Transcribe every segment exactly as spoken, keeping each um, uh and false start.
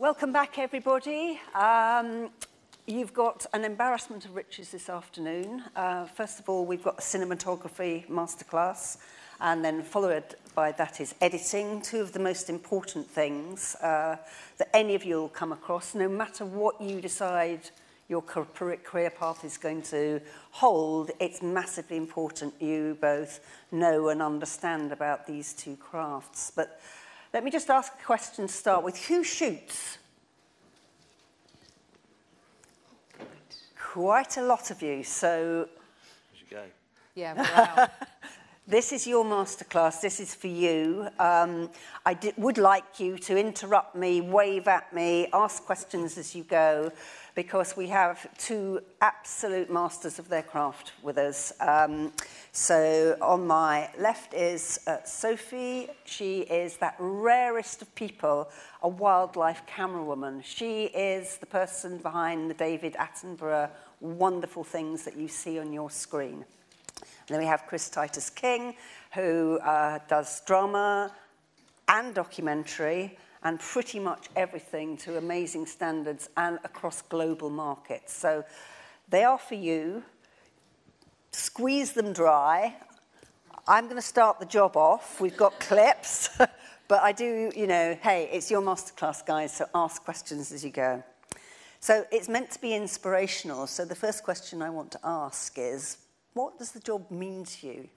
Welcome back, everybody. Um, you've got an embarrassment of riches this afternoon. Uh, first of all, we've got a cinematography masterclass, and then followed by that is editing, two of the most important things uh, that any of you will come across, no matter what you decide your career path is going to hold. It's massively important you both know and understand about these two crafts. But let me just ask a question to start with. Who shoots? Quite a lot of you, so... Here you go. Yeah, we're out. This is your masterclass. This is for you. Um, I did, would like you to interrupt me, wave at me, ask questions as you go, because we have two absolute masters of their craft with us. Um, so on my left is uh, Sophie. She is that rarest of people, a wildlife camerawoman. She is the person behind the David Attenborough wonderful things that you see on your screen. And then we have Chris Titus King, who uh, does drama and documentary, and pretty much everything to amazing standards and across global markets. So they are for you. Squeeze them dry. I'm going to start the job off. We've got clips. But I do, you know, hey, it's your masterclass, guys, so ask questions as you go. So it's meant to be inspirational. So the first question I want to ask is, what does the job mean to you?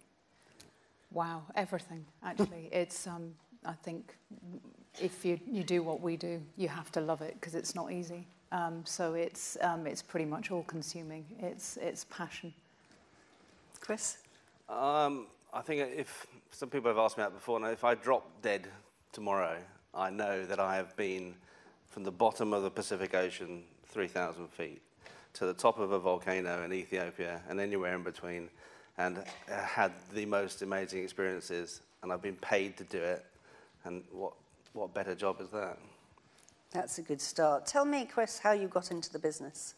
Wow, everything, actually. It's, um, I think... If you, you do what we do, you have to love it because it's not easy. Um, so it's, um, it's pretty much all-consuming. It's, it's passion. Chris? Um, I think if some people have asked me that before, now if I drop dead tomorrow, I know that I have been from the bottom of the Pacific Ocean, three thousand feet, to the top of a volcano in Ethiopia and anywhere in between, and had the most amazing experiences, and I've been paid to do it. And what... What better job is that? That's a good start. Tell me, Chris, how you got into the business.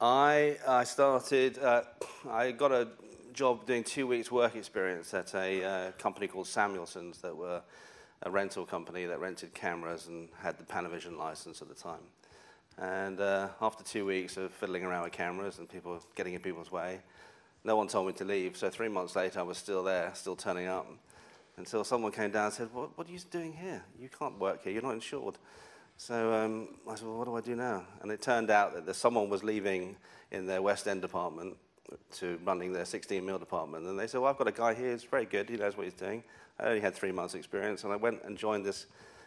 I, I started, uh, I got a job doing two weeks' work experience at a uh, company called Samuelson's, that were a rental company that rented cameras and had the Panavision license at the time. And uh, after two weeks of fiddling around with cameras and people getting in people's way, no one told me to leave. So three months later, I was still there, still turning up. Until someone came down and said, what, what are you doing here? You can't work here, you're not insured. So um, I said, well, what do I do now? And it turned out that there, someone was leaving in their West End department to running their sixteen mil department. And they said, well, I've got a guy here, he's very good, he knows what he's doing. I only had three months experience, and I went and joined this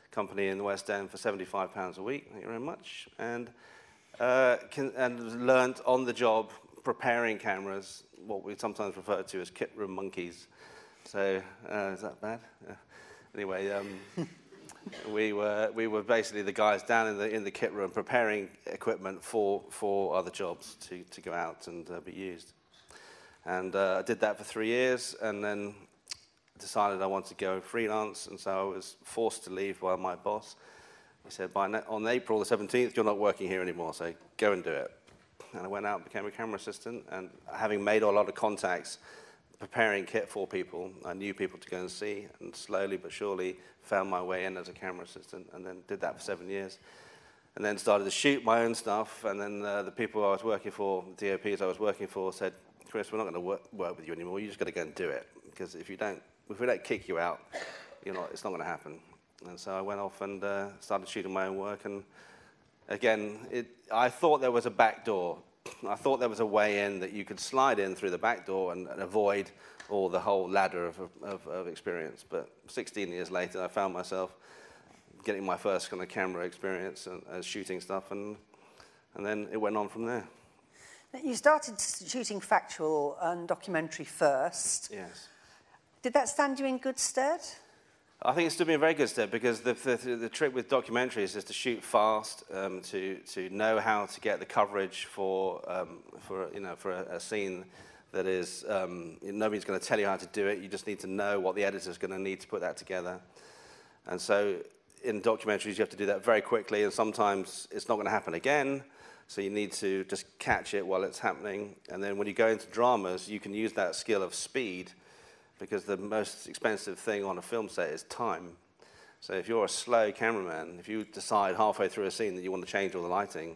company in the West End for seventy-five pounds a week, thank you very much, and, uh, can, and learned on the job, preparing cameras, what we sometimes refer to as kit room monkeys. So, uh, is that bad? Yeah. Anyway, um, we were we were basically the guys down in the in the kit room preparing equipment for for other jobs to to go out and uh, be used. And uh, I did that for three years, and then decided I wanted to go freelance, and so I was forced to leave by my boss. He said, by on April the seventeenth, you're not working here anymore, so go and do it. And I went out and became a camera assistant, and having made a lot of contacts, preparing kit for people, I knew people to go and see, and slowly but surely found my way in as a camera assistant, and then did that for seven years. And then started to shoot my own stuff, and then uh, the people I was working for, the D O Ps I was working for, said, Chris, we're not going to work, work with you anymore, you just got to go and do it, because if you don't, if we don't kick you out, you're not, it's not going to happen. And so I went off and uh, started shooting my own work, and again, it, I thought there was a back door. I thought there was a way in that you could slide in through the back door and, and avoid all the whole ladder of, of, of experience. But sixteen years later, I found myself getting my first kind of camera experience and uh, shooting stuff, and, and then it went on from there. You started shooting factual and documentary first. Yes. Did that stand you in good stead? I think it stood me in very good stead, because the, the, the trick with documentaries is to shoot fast, um, to, to know how to get the coverage for, um, for, you know, for a, a scene that is, um, nobody's going to tell you how to do it, you just need to know what the editor's going to need to put that together. And so in documentaries you have to do that very quickly, and sometimes it's not going to happen again, so you need to just catch it while it's happening. And then when you go into dramas, you can use that skill of speed, because the most expensive thing on a film set is time. So if you're a slow cameraman, if you decide halfway through a scene that you want to change all the lighting,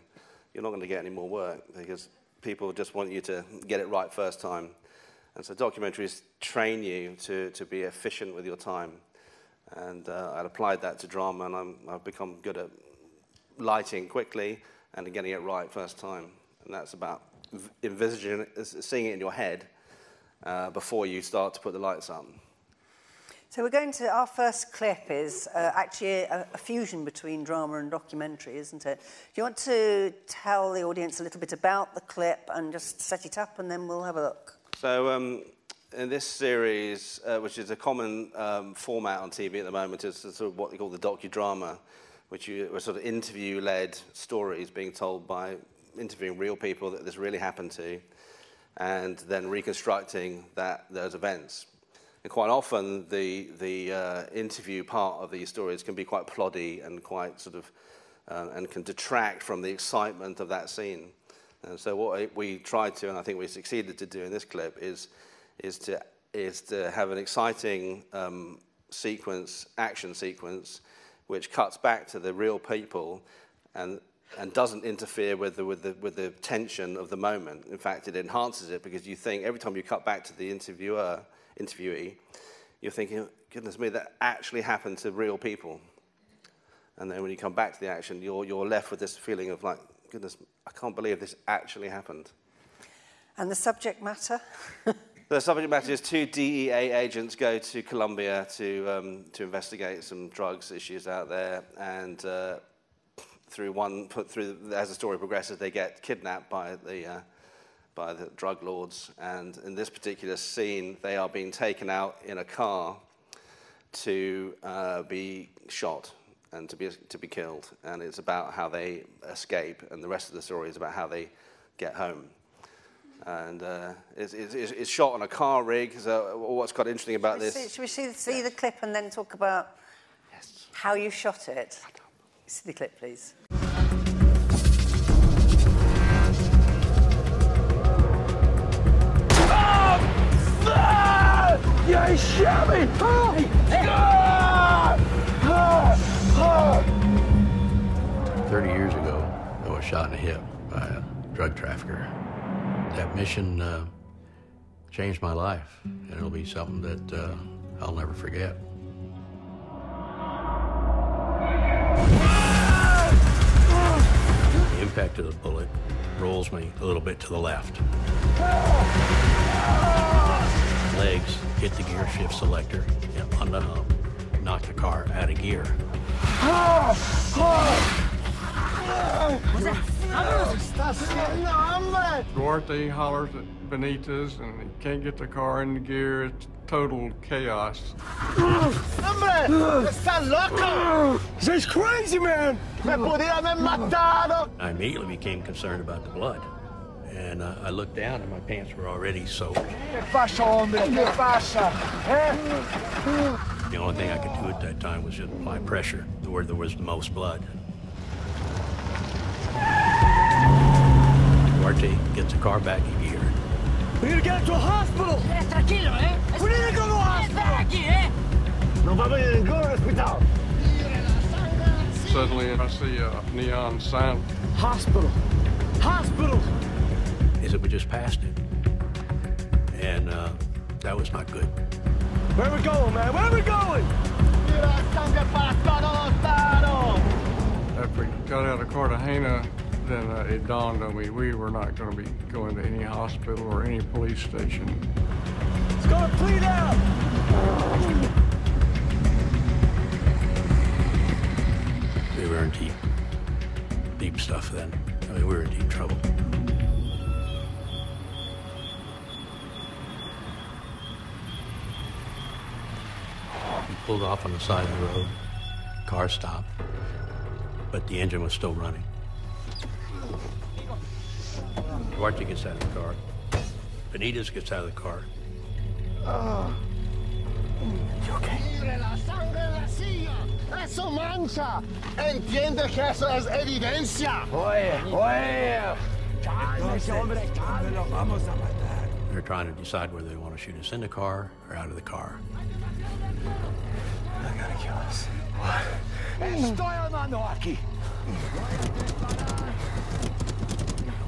you're not going to get any more work because people just want you to get it right first time. And so documentaries train you to, to be efficient with your time. And uh, I applied that to drama, and I'm, I've become good at lighting quickly and getting it right first time. And that's about envisaging, seeing it in your head uh, before you start to put the lights up. So we're going to, our first clip is uh, actually a, a fusion between drama and documentary, isn't it? Do you want to tell the audience a little bit about the clip and just set it up, and then we'll have a look? So um, in this series, uh, which is a common um, format on T V at the moment, is sort of what they call the docudrama, which you, are sort of interview-led stories being told by interviewing real people that this really happened to, and then reconstructing that those events. And quite often, the, the uh, interview part of these stories can be quite ploddy and quite sort of, uh, and can detract from the excitement of that scene. And so what we tried to, and I think we succeeded to do in this clip, is, is, to, is to have an exciting um, sequence, action sequence, which cuts back to the real people and, and doesn't interfere with the, with, the, with the tension of the moment. In fact, it enhances it because you think every time you cut back to the interviewer, interviewee, you're thinking, goodness me, that actually happened to real people. And then when you come back to the action, you're, you're left with this feeling of like, goodness, I can't believe this actually happened. And the subject matter? The subject matter is two D E A agents go to Columbia to, um, to investigate some drugs issues out there. And uh, through one, put through, as the story progresses, they get kidnapped by the... Uh, by the drug lords, and in this particular scene, they are being taken out in a car to uh, be shot and to be, to be killed, and it's about how they escape, and the rest of the story is about how they get home. And uh, it's, it's, it's shot on a car rig, so what's quite interesting about this... Should we see, see the clip and then talk about yes. how you shot it? See the clip, please. You shot me! Oh. Ah. Ah. Ah. Thirty years ago, I was shot in the hip by a drug trafficker. That mission uh, changed my life, and it'll be something that uh, I'll never forget. Ah. The impact of the bullet rolls me a little bit to the left. Ah. Ah. Legs hit the gear shift selector and on the hump, knocked the car out of gear. Duarte hollers at Benitez and he can't get the car in the gear. It's total chaos. This is crazy, man. I immediately became concerned about the blood. And uh, I looked down, and my pants were already soaked. The only thing I could do at that time was just apply pressure where there was the most blood. Duarte gets the car back in gear. We need to get to a hospital! We need to go to a hospital! Suddenly, I see a neon sign. Hospital! Hospital! Is that we just passed it, and uh, that was not good. Where are we going, man? Where are we going? After we got out of Cartagena, then uh, it dawned on me we were not going to be going to any hospital or any police station. It's going to bleed out. We were in deep, deep stuff then. I mean, we were in deep trouble. Pulled off on the side of the road, car stopped, but the engine was still running. Duarte gets out of the car. Benitez gets out of the car. Uh, you okay? Eso mancha. Entiende que eso es evidencia. Oye, oye. They're trying to decide whether they want to shoot us in the car or out of the car. They're gonna kill us. What? I'm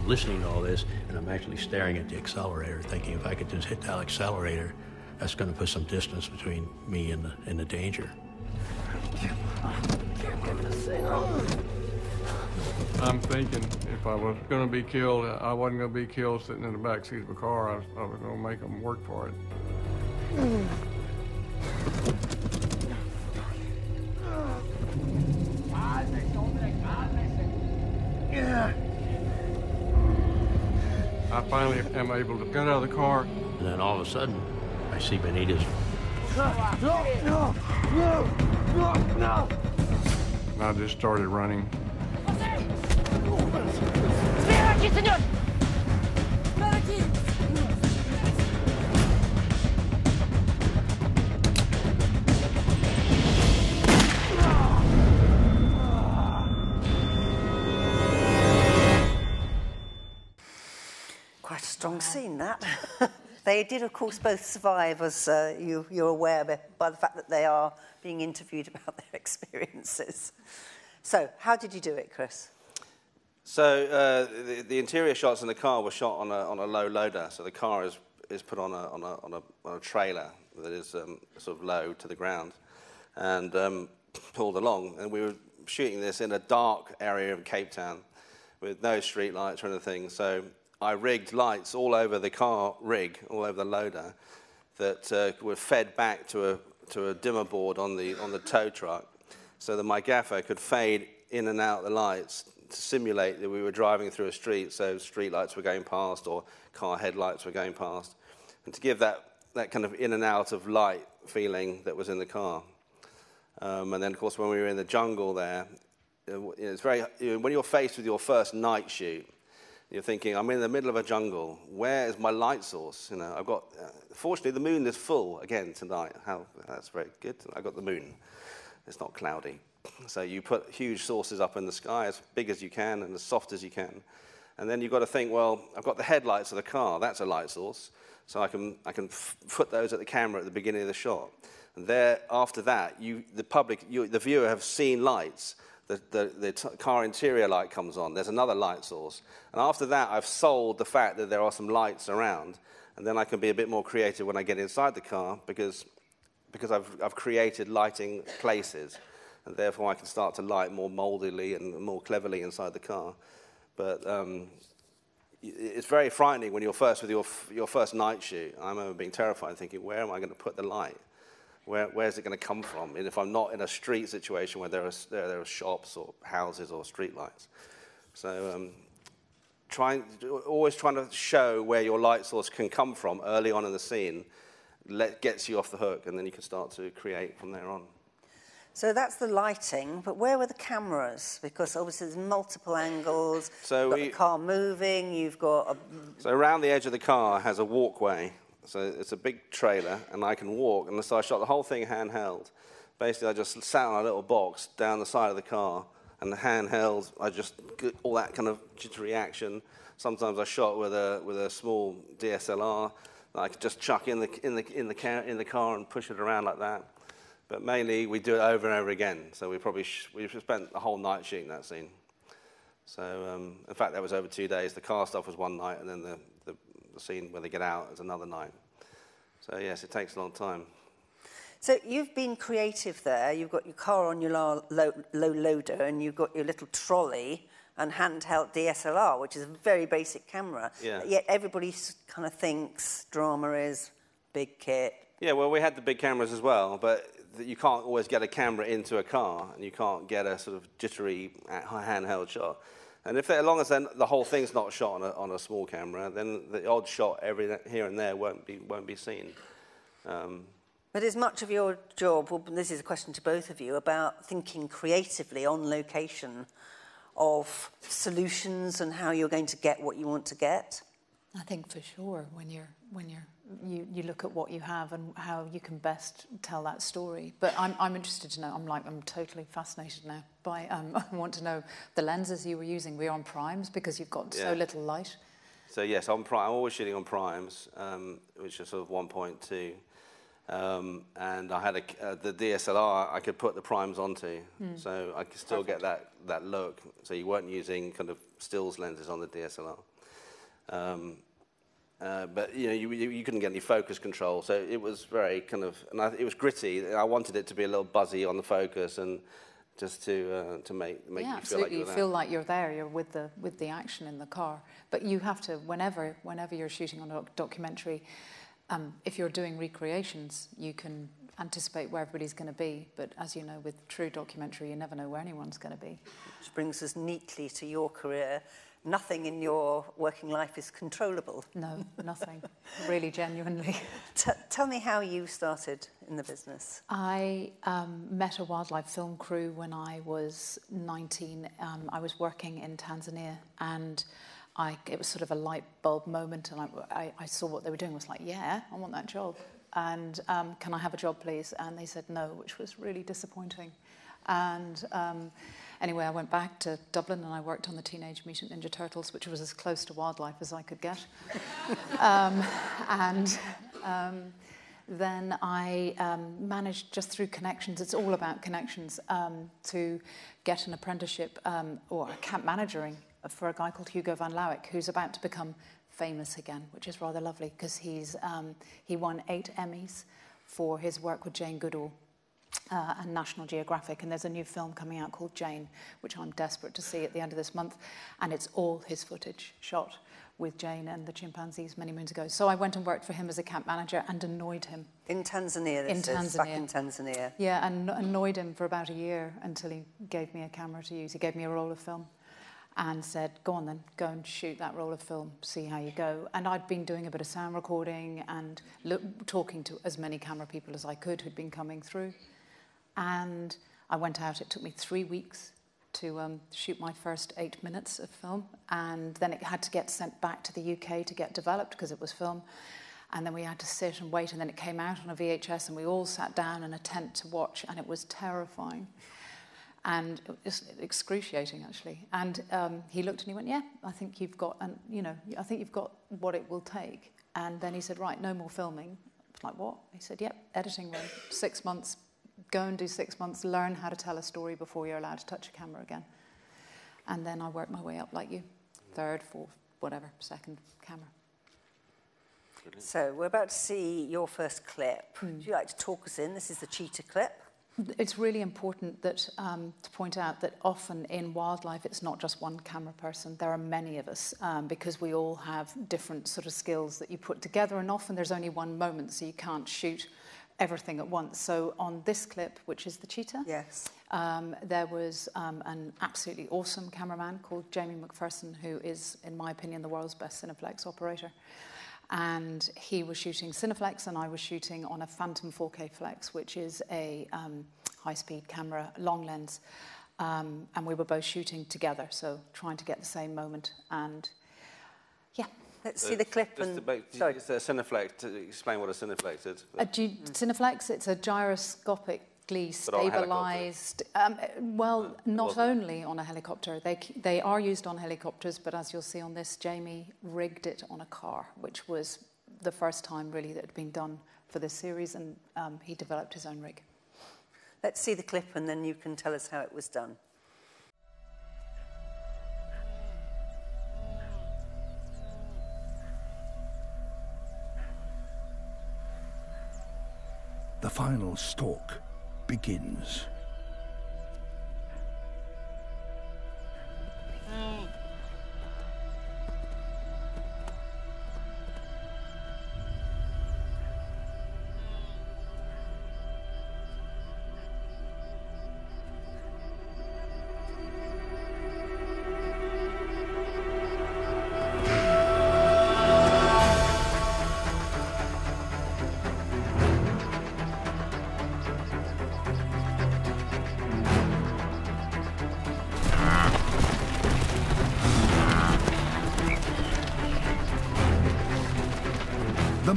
listening to all this, and I'm actually staring at the accelerator, thinking if I could just hit that accelerator, that's gonna put some distance between me and the, and the danger. I'm thinking if I was going to be killed, I wasn't going to be killed sitting in the back seat of a car. I was, I was going to make them work for it. I finally am able to get out of the car. And then all of a sudden, I see Benitez. No, no, no, no, no. And I just started running. Quite a strong scene, that. They did, of course, both survive, as uh, you, you're aware, by the fact that they are being interviewed about their experiences. So, how did you do it, Chris? So uh, the, the interior shots in the car were shot on a, on a low loader. So the car is, is put on a, on, a, on, a, on a trailer that is um, sort of low to the ground and um, pulled along. And we were shooting this in a dark area of Cape Town with no street lights or anything. So I rigged lights all over the car rig, all over the loader, that uh, were fed back to a, to a dimmer board on the, on the tow truck so that my gaffer could fade in and out the lights to simulate that we were driving through a street, so street lights were going past or car headlights were going past, and to give that, that kind of in and out of light feeling that was in the car. Um, and then, of course, when we were in the jungle there, it's very, when you're faced with your first night shoot, you're thinking, I'm in the middle of a jungle. Where is my light source? You know, I've got, uh, fortunately, the moon is full again tonight. How, that's very good. I got the moon. It's not cloudy. So you put huge sources up in the sky, as big as you can and as soft as you can. And then you've got to think, well, I've got the headlights of the car. That's a light source. So I can, I can f put those at the camera at the beginning of the shot. And there, after that, you, the public, you, the viewer have seen lights. The, the, the t car interior light comes on. There's another light source. And after that, I've sold the fact that there are some lights around. And then I can be a bit more creative when I get inside the car because, because I've, I've created lighting places. And therefore I can start to light more moldily and more cleverly inside the car. But um, it's very frightening when you're first with your, f your first night shoot. I remember being terrified, thinking, where am I going to put the light? Where, where's it going to come from? And if I'm not in a street situation where there are, there, there are shops or houses or street lights. So um, trying, always trying to show where your light source can come from early on in the scene let, gets you off the hook, and then you can start to create from there on. So that's the lighting, but where were the cameras? Because obviously there's multiple angles, so you've got we, the car moving, you've got... A... So around the edge of the car has a walkway, so it's a big trailer, and I can walk, and so I shot the whole thing handheld. Basically, I just sat on a little box down the side of the car, and the handheld, I just, all that kind of jittery action. Sometimes I shot with a, with a small D S L R, that I could just chuck in the, in, the, in, the car, in the car and push it around like that. But mainly, we do it over and over again. So we probably sh we spent the whole night shooting that scene. So um, in fact, that was over two days. The car stuff was one night, and then the, the, the scene where they get out is another night. So yes, it takes a long time. So you've been creative there. You've got your car on your low, low, low loader, and you've got your little trolley and handheld D S L R, which is a very basic camera. Yeah. Yet everybody kind of thinks drama is big kit. Yeah, well, we had the big cameras as well, but you can't always get a camera into a car, and you can't get a sort of jittery handheld shot. And if as long as then the whole thing's not shot on a, on a small camera, then the odd shot every here and there won't be won't be seen. Um, but is much of your job, well, this is a question to both of you, about thinking creatively on location of solutions and how you're going to get what you want to get? I think for sure when you're when you're. You, you look at what you have and how you can best tell that story. But I'm, I'm interested to know, I'm like, I'm totally fascinated now by, um, I want to know the lenses you were using. Were you on primes because you've got yeah. so little light? So yes, on prime, I'm always shooting on primes, um, which is sort of one point two. Um, and I had a, uh, the D S L R I could put the primes onto, mm. so I could still Perfect. get that, that look. So you weren't using kind of stills lenses on the D S L R. Um, uh, but, you know, you, you, you couldn't get any focus control, so it was very kind of, and I, it was gritty. I wanted it to be a little buzzy on the focus and just to, uh, to make, make yeah, you feel like you're there. You feel like you're there, you're with the, with the action in the car. But you have to, whenever, whenever you're shooting on a documentary, Um, if you're doing recreations, you can anticipate where everybody's going to be. But as you know, with true documentary, you never know where anyone's going to be. Which brings us neatly to your career. Nothing in your working life is controllable. No, nothing. Really, genuinely. T- tell me how you started in the business. I um, met a wildlife film crew when I was nineteen. Um, I was working in Tanzania, and I, it was sort of a light bulb moment, and I, I, I saw what they were doing. I was like, yeah, I want that job. And um, can I have a job, please? And they said no, which was really disappointing. And um, anyway, I went back to Dublin and I worked on the Teenage Mutant Ninja Turtles, which was as close to wildlife as I could get. um, and um, then I um, managed, just through connections, it's all about connections, um, to get an apprenticeship um, or camp managering for a guy called Hugo van Lawick, who's about to become famous again, which is rather lovely because he's um, he won eight Emmys for his work with Jane Goodall uh, and National Geographic, and there's a new film coming out called Jane, which I'm desperate to see at the end of this month, and it's all his footage shot with Jane and the chimpanzees many moons ago. So I went and worked for him as a camp manager and annoyed him. In Tanzania, this in Tanzania. is, back in Tanzania. Yeah, and annoyed him for about a year until he gave me a camera to use. He gave me a roll of film and said, go on then, go and shoot that roll of film, see how you go. And I'd been doing a bit of sound recording and look, talking to as many camera people as I could who'd been coming through. And I went out, it took me three weeks to um, shoot my first eight minutes of film. And then it had to get sent back to the U K to get developed because it was film. And then we had to sit and wait, and then it came out on a V H S and we all sat down in a tent to watch, and it was terrifying. And it was excruciating, actually. And um, he looked and he went, yeah, I think you've got, and you know, I think you've got what it will take. And then he said, right, no more filming. I was like, what? He said, yep, editing room, six months, go and do six months, learn how to tell a story before you're allowed to touch a camera again. And then I worked my way up like you, third, fourth, whatever, second camera. Brilliant. So we're about to see your first clip. Mm. Would you like to talk us in? This is the cheetah clip. It's really important that, um, to point out that often in wildlife it's not just one camera person. There are many of us um, because we all have different sort of skills that you put together, and often there's only one moment, so you can't shoot everything at once. So on this clip, which is the cheetah, yes, um, there was um, an absolutely awesome cameraman called Jamie McPherson, who is, in my opinion, the world's best Cineflex operator. And he was shooting Cineflex, and I was shooting on a Phantom four K Flex, which is a um, high-speed camera, long lens. Um, and we were both shooting together, so trying to get the same moment. And, yeah. Let's see uh, the clip. Just and to make, sorry. Is there a Cineflex? To explain what a Cineflex is. A G- mm. Cineflex, it's a gyroscopic stabilised, um, well, no, not only on a helicopter. They, they are used on helicopters, but as you'll see on this, Jamie rigged it on a car, which was the first time, really, that had been done for this series, and um, he developed his own rig. Let's see the clip, and then you can tell us how it was done. The final stalk begins. Mm.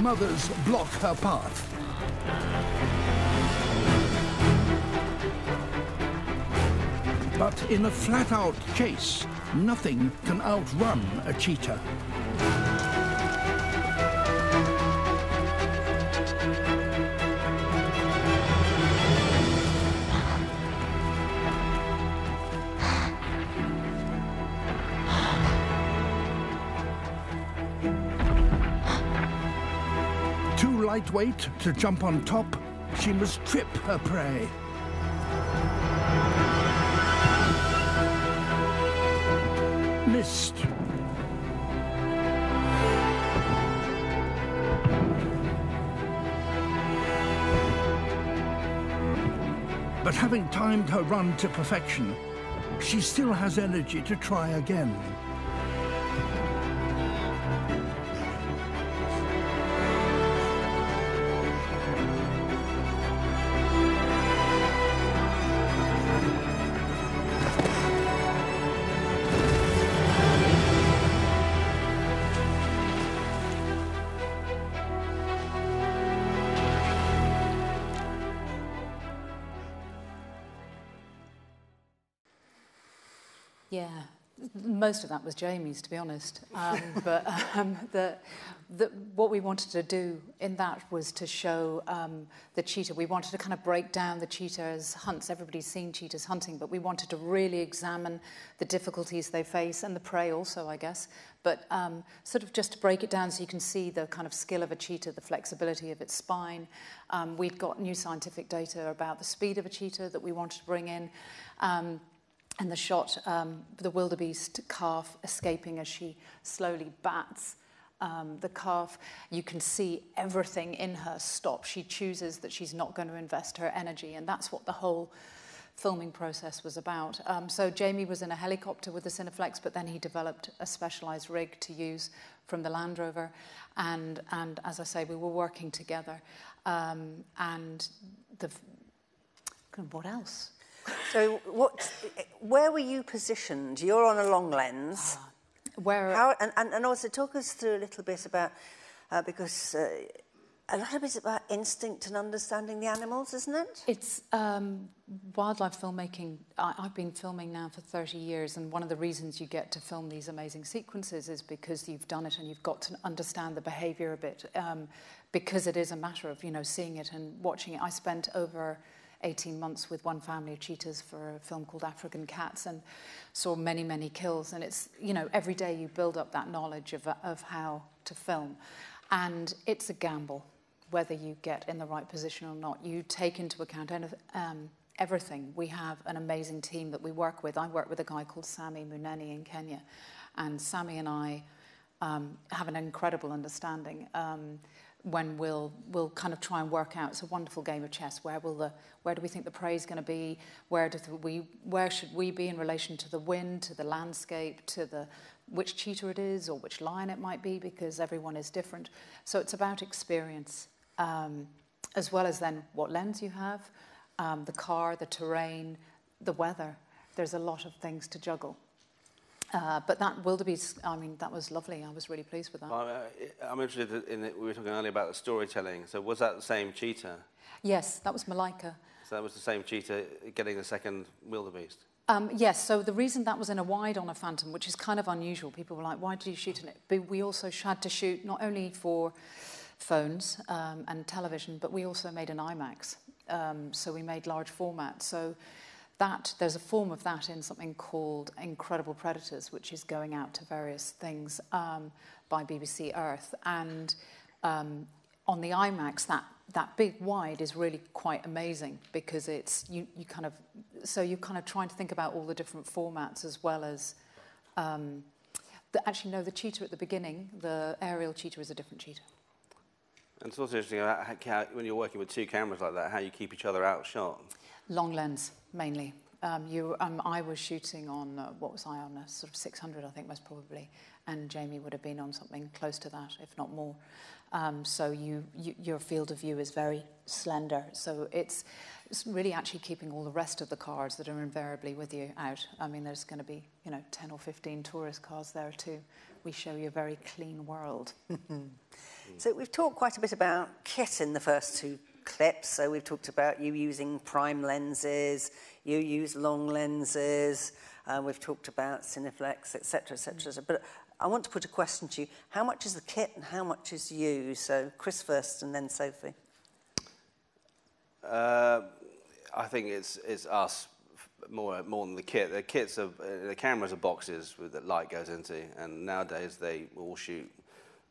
Mothers block her path. But in a flat-out chase, nothing can outrun a cheetah. too lightweight to jump on top, she must trip her prey. Missed. But having timed her run to perfection, she still has energy to try again. Yeah, most of that was Jamie's, to be honest. Um, but um, the, the, what we wanted to do in that was to show um, the cheetah. We wanted to kind of break down the cheetah's hunts. Everybody's seen cheetahs hunting, but we wanted to really examine the difficulties they face and the prey also, I guess. But um, sort of just to break it down so you can see the kind of skill of a cheetah, the flexibility of its spine. Um, we'd got new scientific data about the speed of a cheetah that we wanted to bring in. Um, And the shot, um, the wildebeest calf escaping as she slowly bats um, the calf. You can see everything in her stop. She chooses that she's not going to invest her energy, and that's what the whole filming process was about. Um, so Jamie was in a helicopter with the Cineflex, but then he developed a specialised rig to use from the Land Rover. And, and as I say, we were working together. Um, and the, what else? So what, where were you positioned? You're on a long lens. Where? How, and, and also talk us through a little bit about, uh, because uh, a lot of it's about instinct and understanding the animals, isn't it? It's um, wildlife filmmaking. I, I've been filming now for thirty years, and one of the reasons you get to film these amazing sequences is because you've done it and you've got to understand the behaviour a bit, um, because it is a matter of, you know, seeing it and watching it. I spent over eighteen months with one family of cheetahs for a film called African Cats, and saw many, many kills. And it's, you know, every day you build up that knowledge of, of how to film. And it's a gamble whether you get in the right position or not. You take into account um, everything. We have an amazing team that we work with. I work with a guy called Sammy Muneni in Kenya. And Sammy and I um, have an incredible understanding. Um, when we'll, we'll kind of try and work out, it's a wonderful game of chess, where will the, where do we think the prey is going to be, where, do we, where should we be in relation to the wind, to the landscape, to the, which cheetah it is or which lion it might be, because everyone is different. So it's about experience, um, as well as then what lens you have, um, the car, the terrain, the weather. There's a lot of things to juggle. Uh, but that wildebeest, I mean, that was lovely. I was really pleased with that. Well, I'm interested in it. We were talking earlier about the storytelling. So was that the same cheetah? Yes, that was Malaika. So that was the same cheetah getting the second wildebeest? Um, yes. So the reason that was in a wide on a phantom, which is kind of unusual. People were like, why did you shoot in it? But we also had to shoot not only for phones um, and television, but we also made an IMAX. Um, so we made large format. So... That, there's a form of that in something called Incredible Predators, which is going out to various things um, by B B C Earth. And um, on the IMAX, that, that big wide is really quite amazing because it's, you, you kind of, so you're kind of trying to think about all the different formats as well as, um, the, actually no, the cheetah at the beginning, the aerial cheetah is a different cheetah. And it's also interesting about how, when you're working with two cameras like that, how you keep each other out shot. Long lens, mainly. Um, you, um, I was shooting on, uh, what was I on, a sort of six hundred, I think, most probably, and Jamie would have been on something close to that, if not more. Um, so you, you, your field of view is very slender. So it's, it's really actually keeping all the rest of the cars that are invariably with you out. I mean, there's going to be, you know, ten or fifteen tourist cars there too. We show you a very clean world. So we've talked quite a bit about kit in the first two clips. So we've talked about you using prime lenses, you use long lenses, uh, we've talked about Cineflex, et cetera, et cetera. Mm. But I want to put a question to you. How much is the kit and how much is you? So Chris first and then Sophie. Uh, I think it's, it's us more, more than the kit. The kits are, the cameras are boxes that light goes into, and nowadays they all shoot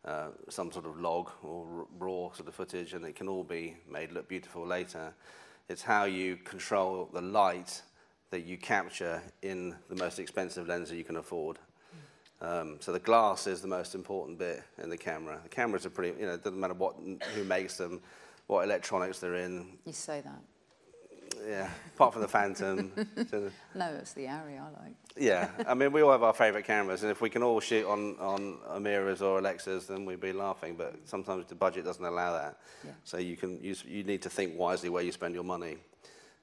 uh, some sort of log or raw sort of footage, and it can all be made look beautiful later. It's how you control the light that you capture in the most expensive lens that you can afford. Um, so the glass is the most important bit in the camera. The cameras are pretty, you know, it doesn't matter what, who makes them, what electronics they're in. You say that. Yeah, apart from the Phantom. No, it's the Arri I like. Yeah, I mean, we all have our favourite cameras, and if we can all shoot on, on Amiras or Alexas, then we'd be laughing, but sometimes the budget doesn't allow that. Yeah. So you, can, you, you need to think wisely where you spend your money.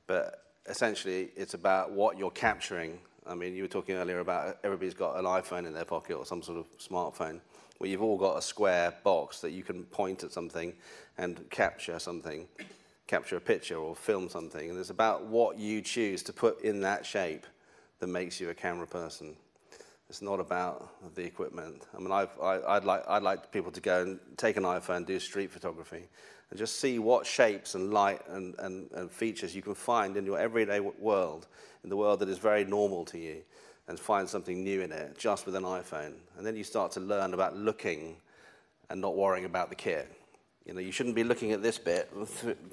But essentially, it's about what you're capturing. I mean, you were talking earlier about everybody's got an iPhone in their pocket or some sort of smartphone. Well, you've all got a square box that you can point at something and capture something. Capture a picture or film something, and it's about what you choose to put in that shape that makes you a camera person. It's not about the equipment. I mean, I've, I, I'd, like, I'd like people to go and take an iPhone, do street photography, and just see what shapes and light and, and, and features you can find in your everyday world, in the world that is very normal to you, and find something new in it just with an iPhone. And then you start to learn about looking and not worrying about the kit. You know, you shouldn't be looking at this bit,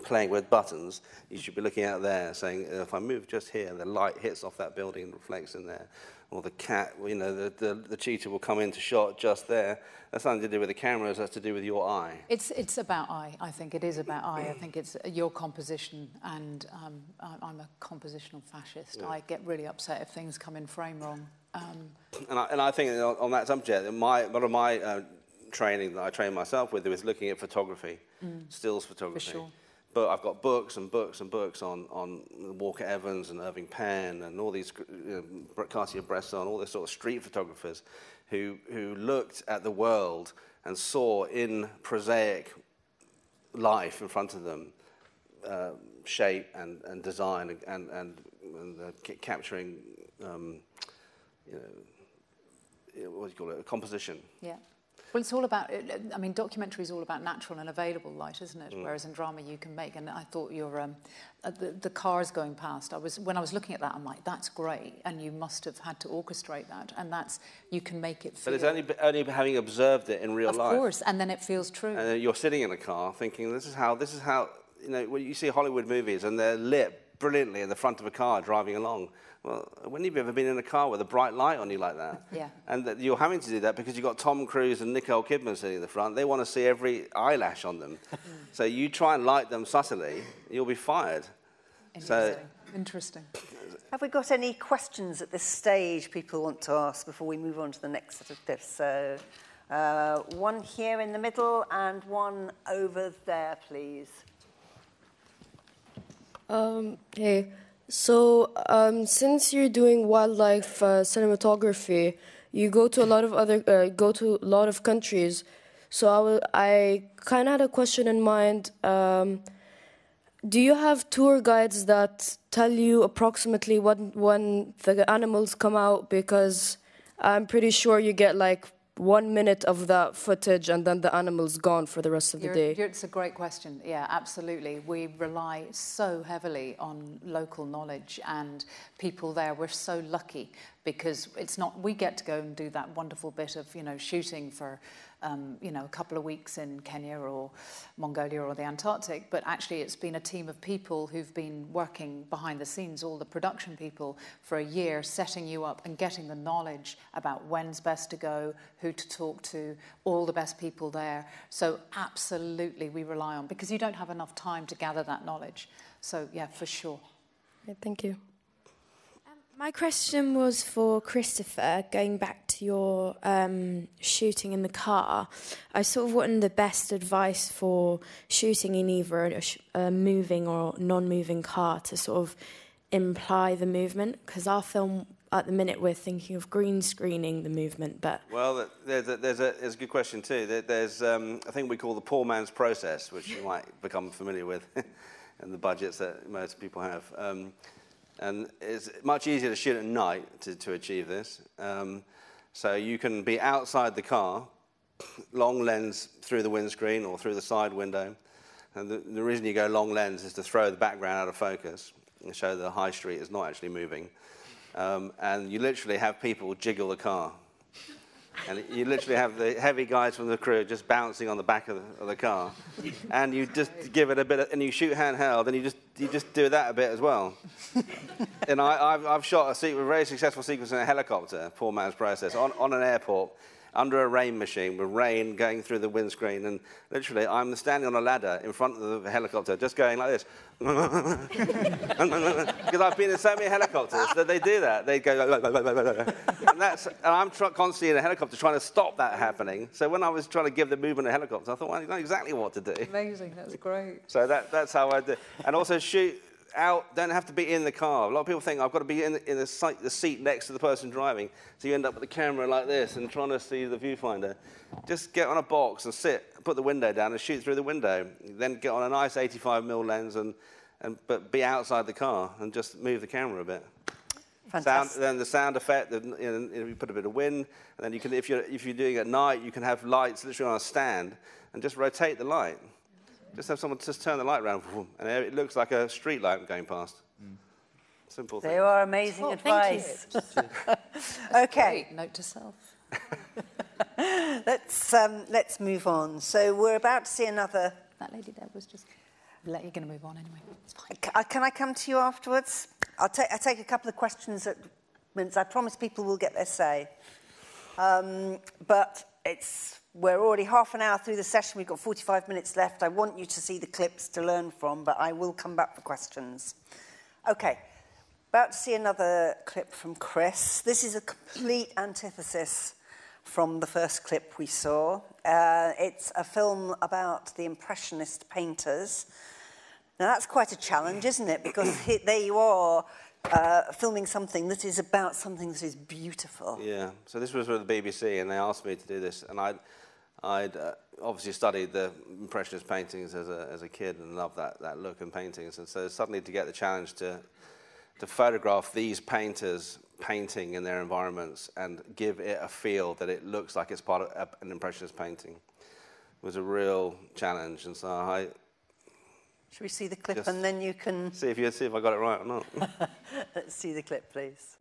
playing with buttons. You should be looking out there, saying, if I move just here, the light hits off that building and reflects in there. Or the cat, you know, the, the, the cheetah will come into shot just there. That's nothing to do with the cameras, that's to do with your eye. It's, it's about eye, I think. It is about eye. I think it's your composition, and um, I'm a compositional fascist. Yeah. I get really upset if things come in frame wrong. Um, and, I, and I think on that subject, my, one of my... Uh, training that I train myself with is looking at photography, mm. stills photography. For sure. But I've got books and books and books on, on Walker Evans and Irving Penn and all these, you know, Cartier-Bresson, all these sort of street photographers who, who looked at the world and saw in prosaic life in front of them uh, shape and, and design and, and, and, and uh, capturing, um, you know, what do you call it, composition. Yeah. Well, it's all about, I mean, documentary is all about natural and available light, isn't it? Mm. Whereas in drama you can make, and I thought your, um, the, the cars going past, I was, when I was looking at that, I'm like, that's great, and you must have had to orchestrate that, and that's, you can make it feel... But it's only, only having observed it in real life. Of course, and then it feels true. And you're sitting in a car thinking, this is how, this is how, you know, when you see Hollywood movies and they're lit brilliantly in the front of a car driving along. Well, when have you ever been in a car with a bright light on you like that? Yeah. And that you're having to do that because you've got Tom Cruise and Nicole Kidman sitting in the front. They want to see every eyelash on them. Mm. So you try and light them subtly, you'll be fired. Interesting. So, Interesting. Have we got any questions at this stage people want to ask before we move on to the next set of tips? So uh, one here in the middle and one over there, please. Um, hey, so um, since you're doing wildlife uh, cinematography, you go to a lot of other uh, go to a lot of countries. So I will, I kind of had a question in mind. Um, do you have tour guides that tell you approximately when when the animals come out? Because I'm pretty sure you get like one minute of that footage and then the animal's gone for the rest of the you're, day? You're, it's a great question. Yeah, absolutely. We rely so heavily on local knowledge and people there. We're so lucky because it's not... We get to go and do that wonderful bit of, you know, shooting for... Um, you know, a couple of weeks in Kenya or Mongolia or the Antarctic, but actually it's been a team of people who've been working behind the scenes, all the production people, for a year, setting you up and getting the knowledge about when's best to go, who to talk to, all the best people there. So absolutely we rely on, because you don't have enough time to gather that knowledge. So yeah, for sure. Okay, thank you. My question was for Christopher, going back to your um, shooting in the car. I sort of wanted the best advice for shooting in either a, sh a moving or non-moving car to sort of imply the movement, because our film, at the minute, we're thinking of green screening the movement, but... Well, there's a, there's a, there's a good question too. There, there's um, a thing we call the poor man's process, which you might become familiar with in the budgets that most people have. Um, And it's much easier to shoot at night to, to achieve this. Um, so you can be outside the car, long lens through the windscreen or through the side window. And the, the reason you go long lens is to throw the background out of focus and show the high street is not actually moving. Um, and you literally have people jiggle the car. And you literally have the heavy guys from the crew just bouncing on the back of the, of the car. And you just give it a bit, of, and you shoot handheld, and you just you just do that a bit as well. And I, I've, I've shot a, sequ a very successful sequence in a helicopter, poor man's process, on, on an airport, under a rain machine, with rain going through the windscreen, and literally I'm standing on a ladder in front of the helicopter, just going like this. Because I've been in so many helicopters that they do that. They go like... and, that's, and I'm constantly in a helicopter trying to stop that happening. So when I was trying to give the movement a helicopter, I thought, well, I know exactly what to do. Amazing, that's great. So that, that's how I do. And also shoot out, don't have to be in the car. A lot of people think I've got to be in the, in the, site, the seat next to the person driving, so you end up with the camera like this and trying to see the viewfinder. Just get on a box and sit, put the window down and shoot through the window. Then get on a nice eighty-five mil lens and, and but be outside the car and just move the camera a bit. Fantastic. Sound, then the sound effect, the, you, know, you put a bit of wind, and then you can, if you're if you're doing it at night, you can have lights literally on a stand and just rotate the light. Just have someone just turn the light around, and it looks like a street light going past. Mm. Simple thing. They are amazing oh, advice. Thank you. Okay. Great. Note to self. let's um, let's move on. So we're about to see another. That lady there was just. You're going to move on anyway. It's fine. Can I come to you afterwards? I'll take I take a couple of questions. That I promise people will get their say. Um, but it's. We're already half an hour through the session. We've got forty-five minutes left. I want you to see the clips to learn from, but I will come back for questions. Okay, about to see another clip from Chris. This is a complete antithesis from the first clip we saw. Uh, it's a film about the Impressionist painters. Now, that's quite a challenge, isn't it? Because here, there you are, Uh, filming something that is about something that is beautiful. Yeah, so this was with the B B C, and they asked me to do this, and I'd, I'd uh, obviously studied the Impressionist paintings as a, as a kid and loved that, that look in paintings, and so suddenly to get the challenge to, to photograph these painters painting in their environments and give it a feel that it looks like it's part of an Impressionist painting was a real challenge, and so I... Should we see the clip Just and then you can... See if you see if I got it right or not. Let's see the clip, please.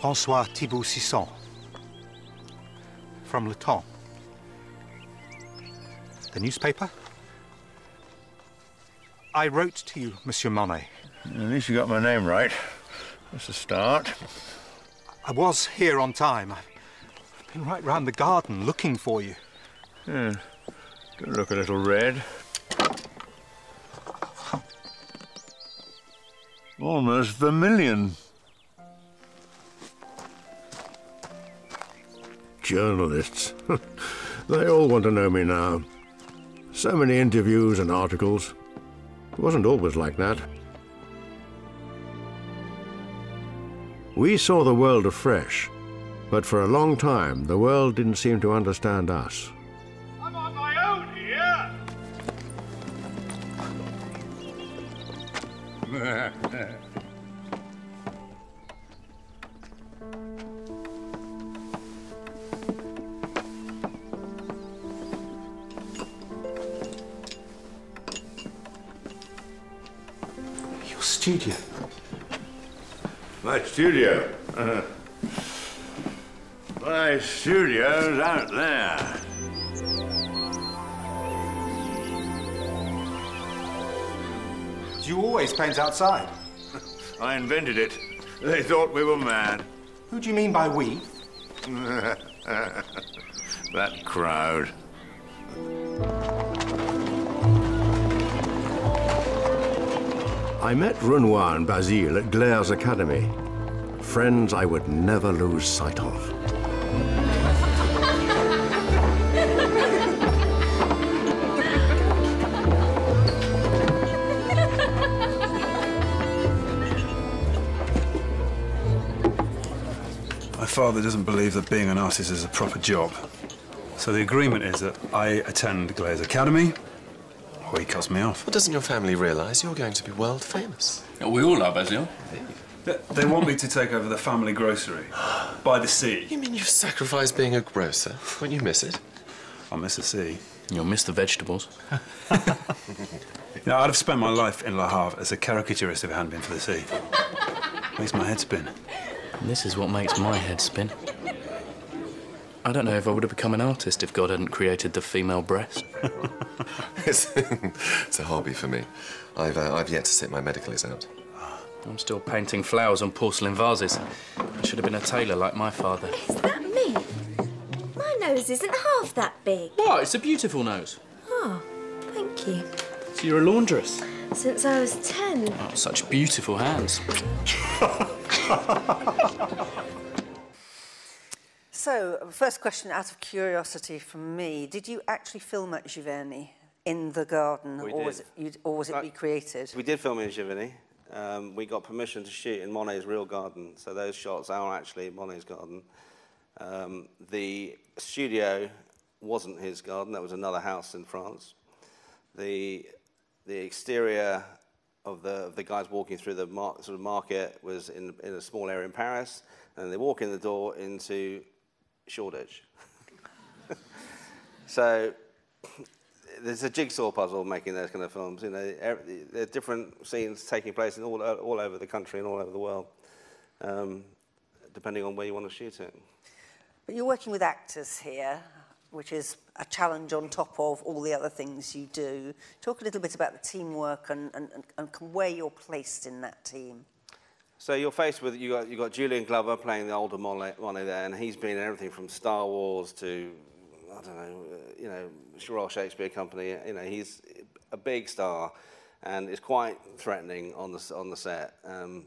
Francois Thibault Sisson, from Le Temps. The newspaper? I wrote to you, Monsieur Monet. At least you got my name right. That's a start. I was here on time. I've been right round the garden looking for you. Yeah. Don't look a little red. Almost vermilion. Journalists. They all want to know me now. So many interviews and articles. It wasn't always like that. We saw the world afresh, but for a long time the world didn't seem to understand us. I'm on my own here! Studio. My studio. Uh, my studio's out there. Do you always paint outside? I invented it. They thought we were mad. Who do you mean by we? That crowd. I met Renoir and Basile at Glaire's Academy. friends I would never lose sight of. My father doesn't believe that being an artist is a proper job. So the agreement is that I attend Glaze Academy, or he cuts me off. Well, doesn't your family realise you're going to be world famous? Yeah, we all are, Basil. They, they want me to take over the family grocery by the sea. You mean you've sacrificed being a grocer? Won't you miss it? I'll miss the sea. You'll miss the vegetables. You know, I'd have spent my life in Le Havre as a caricaturist if it hadn't been for the sea. Makes my head spin. This is what makes my head spin. I don't know if I would have become an artist if God hadn't created the female breast. it's, it's a hobby for me. I've, uh, I've yet to sit my medical exam. I'm still painting flowers on porcelain vases. I should have been a tailor like my father. Is that me? My nose isn't half that big. What? It's a beautiful nose. Oh, thank you. So you're a laundress? Since I was ten. Oh, such beautiful hands. So, first question out of curiosity from me. Did you actually film at Giverny in the garden? We or, did. Was it, you'd, or was it like, recreated? We did film in Giverny. Um, we got permission to shoot in Monet's real garden. So those shots are actually Monet's garden. Um, the studio wasn't his garden. That was another house in France. The, the exterior of the, of the guys walking through the mar sort of market was in, in a small area in Paris. And they walk in the door into Shoreditch. So there's a jigsaw puzzle making those kind of films. You know, every, there are different scenes taking place in all all over the country and all over the world, um, depending on where you want to shoot it. But you're working with actors here, which is a challenge on top of all the other things you do. Talk a little bit about the teamwork and and, and, and where you're placed in that team. So you're faced with, you got, you got Julian Glover playing the older Monet there, and he's been in everything from Star Wars to, I don't know, you know, Royal Shakespeare Company. You know, he's a big star, and it's quite threatening on the, on the set. Um,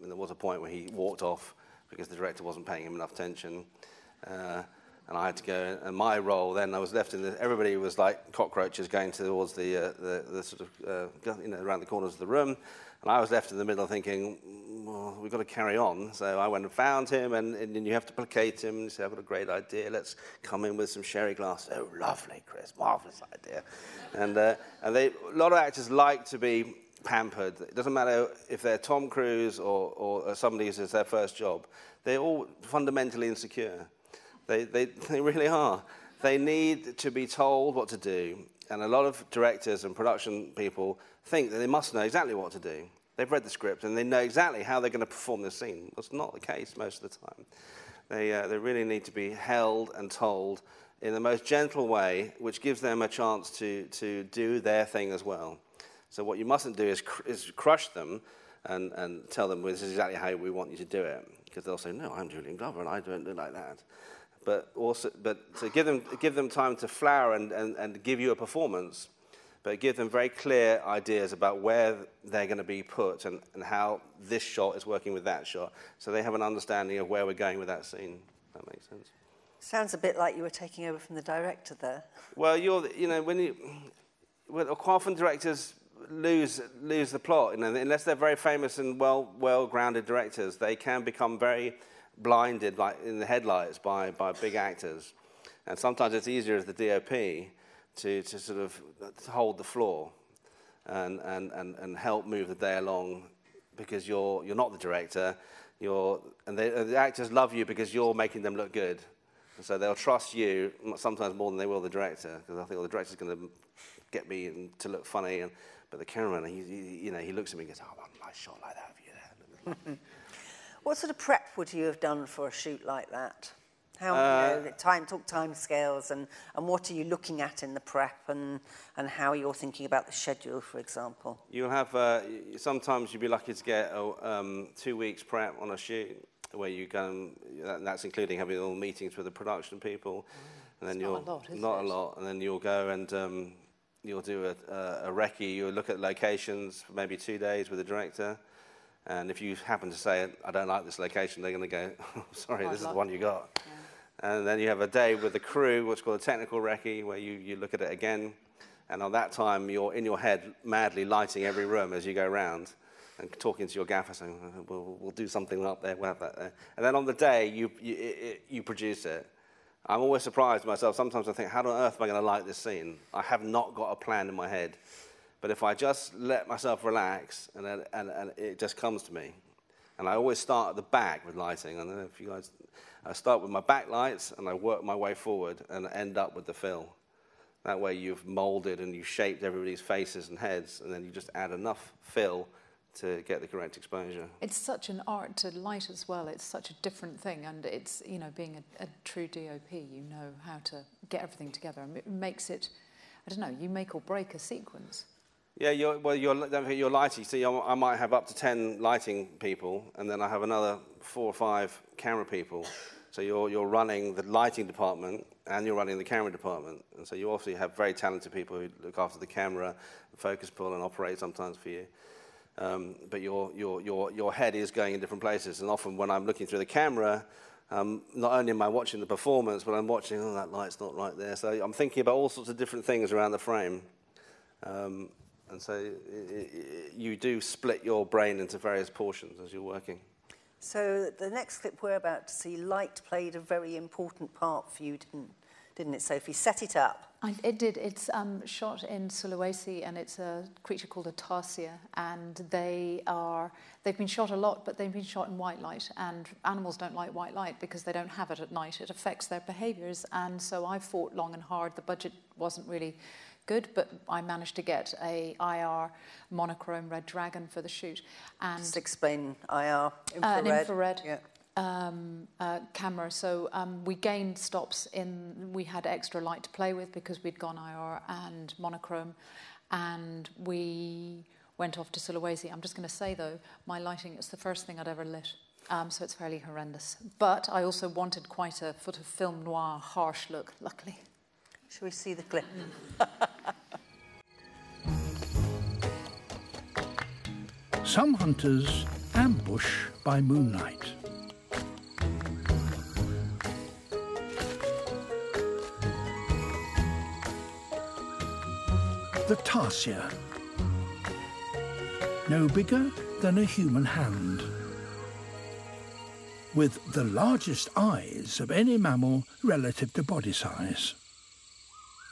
and there was a point where he walked off because the director wasn't paying him enough attention. Uh, and I had to go, and my role then, I was left in the, everybody was like cockroaches going towards the, uh, the, the sort of, uh, you know, around the corners of the room. And I was left in the middle thinking, well, we've got to carry on. So I went and found him, and, and you have to placate him. And say, I've got a great idea. Let's come in with some sherry glasses. Oh, lovely, Chris. Marvellous idea. and uh, and they, a lot of actors like to be pampered. It doesn't matter if they're Tom Cruise or, or somebody who's their first job. They're all fundamentally insecure. They, they, they really are. They need to be told what to do. And a lot of directors and production people think that they must know exactly what to do. They've read the script and they know exactly how they're going to perform this scene. That's not the case most of the time. They, uh, they really need to be held and told in the most gentle way, which gives them a chance to, to do their thing as well. So what you mustn't do is, cr is crush them and, and tell them, well, this is exactly how we want you to do it. Because they'll say, no, I'm Julian Glover and I don't do like that. But also, but to give them, give them time to flower and, and, and give you a performance, but give them very clear ideas about where they're going to be put and, and how this shot is working with that shot, so they have an understanding of where we're going with that scene. That makes sense. Sounds a bit like you were taking over from the director there. Well, you're, you know, when you, well, quite often directors lose lose the plot, you know, unless they're very famous and well well grounded directors, they can become very blinded, like in the headlights, by, by big actors. And sometimes it's easier as the D O P to, to sort of hold the floor and, and, and, and help move the day along, because you're, you're not the director, you're, and they, the actors love you because you're making them look good. And so they'll trust you sometimes more than they will the director, because I think, well, the director's going to get me in, to look funny, and, but the cameraman, he, he, you know, he looks at me and goes, oh, what a nice shot like that for you there. What sort of prep would you have done for a shoot like that? How, uh, you know, time, talk time scales, and, and what are you looking at in the prep, and, and how you're thinking about the schedule, for example? You'll have, uh, sometimes you'll be lucky to get a, um, two weeks prep on a shoot, where you go, and that's including having all meetings with the production people. Mm, and then you'll, not a lot, is Not it? a lot, and then you'll go and um, you'll do a, a, a recce, you'll look at locations for maybe two days with the director. And if you happen to say, I don't like this location, they're going to go, oh, sorry, this is the one you got. Yeah. And then you have a day with the crew, what's called a technical recce, where you, you look at it again. And on that time, you're in your head madly lighting every room as you go around and talking to your gaffer saying, we'll, we'll do something up there, we'll have that there. And then on the day, you, you, it, you produce it. I'm always surprised myself. Sometimes I think, how on earth am I going to light this scene? I have not got a plan in my head. But if I just let myself relax, and, and, and it just comes to me. And I always start at the back with lighting. I don't know if you guys... I start with my back lights, and I work my way forward, and end up with the fill. That way you've moulded and you've shaped everybody's faces and heads, and then you just add enough fill to get the correct exposure. It's such an art to light as well. It's such a different thing, and it's, you know, being a, a true D O P, you know how to get everything together. And it makes it, I don't know, you make or break a sequence. Yeah, you're, well, you're, you're lighting. See, so I might have up to ten lighting people, and then I have another four or five camera people. So you're, you're running the lighting department, and you're running the camera department. And so you obviously have very talented people who look after the camera, focus pull, and operate sometimes for you. Um, but your, your, your, your head is going in different places. And often when I'm looking through the camera, um, not only am I watching the performance, but I'm watching, oh, that light's not right there. So I'm thinking about all sorts of different things around the frame. Um, And so it, it, you do split your brain into various portions as you're working. So the next clip we're about to see, light played a very important part for you, didn't, didn't it, Sophie? Set it up. I, it did. It's um, shot in Sulawesi, and it's a creature called a tarsier. And they are, they've been shot a lot, but they've been shot in white light. And animals don't like white light because they don't have it at night. It affects their behaviours. And so I fought long and hard. The budget wasn't really... good, but I managed to get a I R monochrome red dragon for the shoot. And just explain I R, infrared. Uh, an infrared yeah. um, uh, camera. So um, we gained stops in, we had extra light to play with because we'd gone I R and monochrome, and we went off to Sulawesi. I'm just going to say, though, my lighting is the first thing I'd ever lit. Um, so it's fairly horrendous. But I also wanted quite a sort of film noir, harsh look, luckily. Shall we see the clip? Some hunters ambush by moonlight. The tarsier, no bigger than a human hand, with the largest eyes of any mammal relative to body size,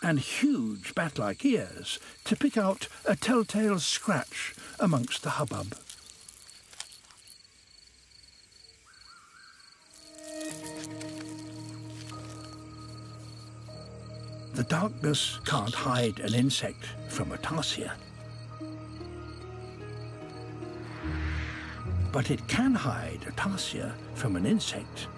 and huge bat-like ears to pick out a telltale scratch amongst the hubbub. The darkness can't hide an insect from a tarsier. But it can hide a tarsier from an insect.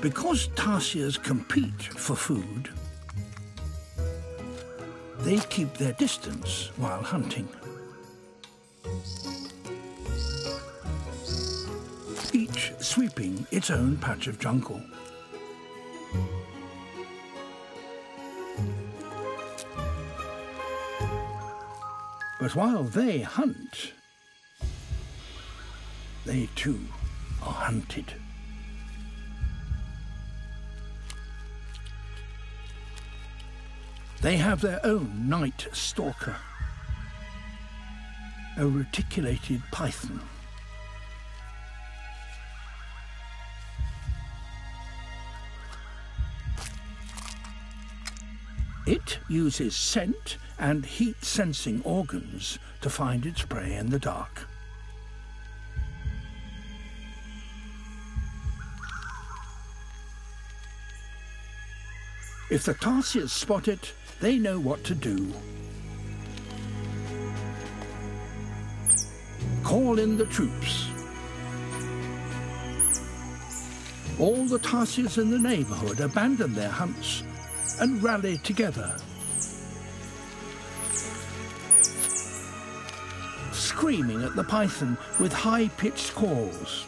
Because tarsiers compete for food, they keep their distance while hunting. Each sweeping its own patch of jungle. But while they hunt, they too are hunted. They have their own night stalker, a reticulated python. It uses scent and heat-sensing organs to find its prey in the dark. If the tarsiers spot it, they know what to do. Call in the troops. All the tarsiers in the neighborhood abandon their hunts and rally together. Screaming at the python with high-pitched calls.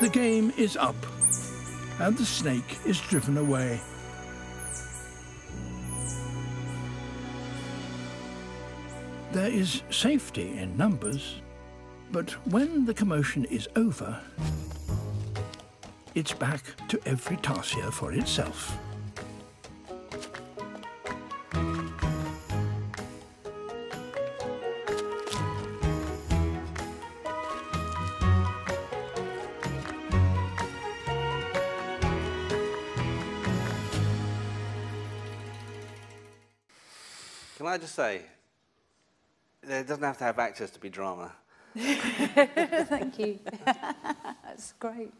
The game is up, and the snake is driven away. There is safety in numbers, but when the commotion is over, it's back to every tarsier for itself. Can I just say, there doesn't have to have actors to be drama. Thank you. That's great.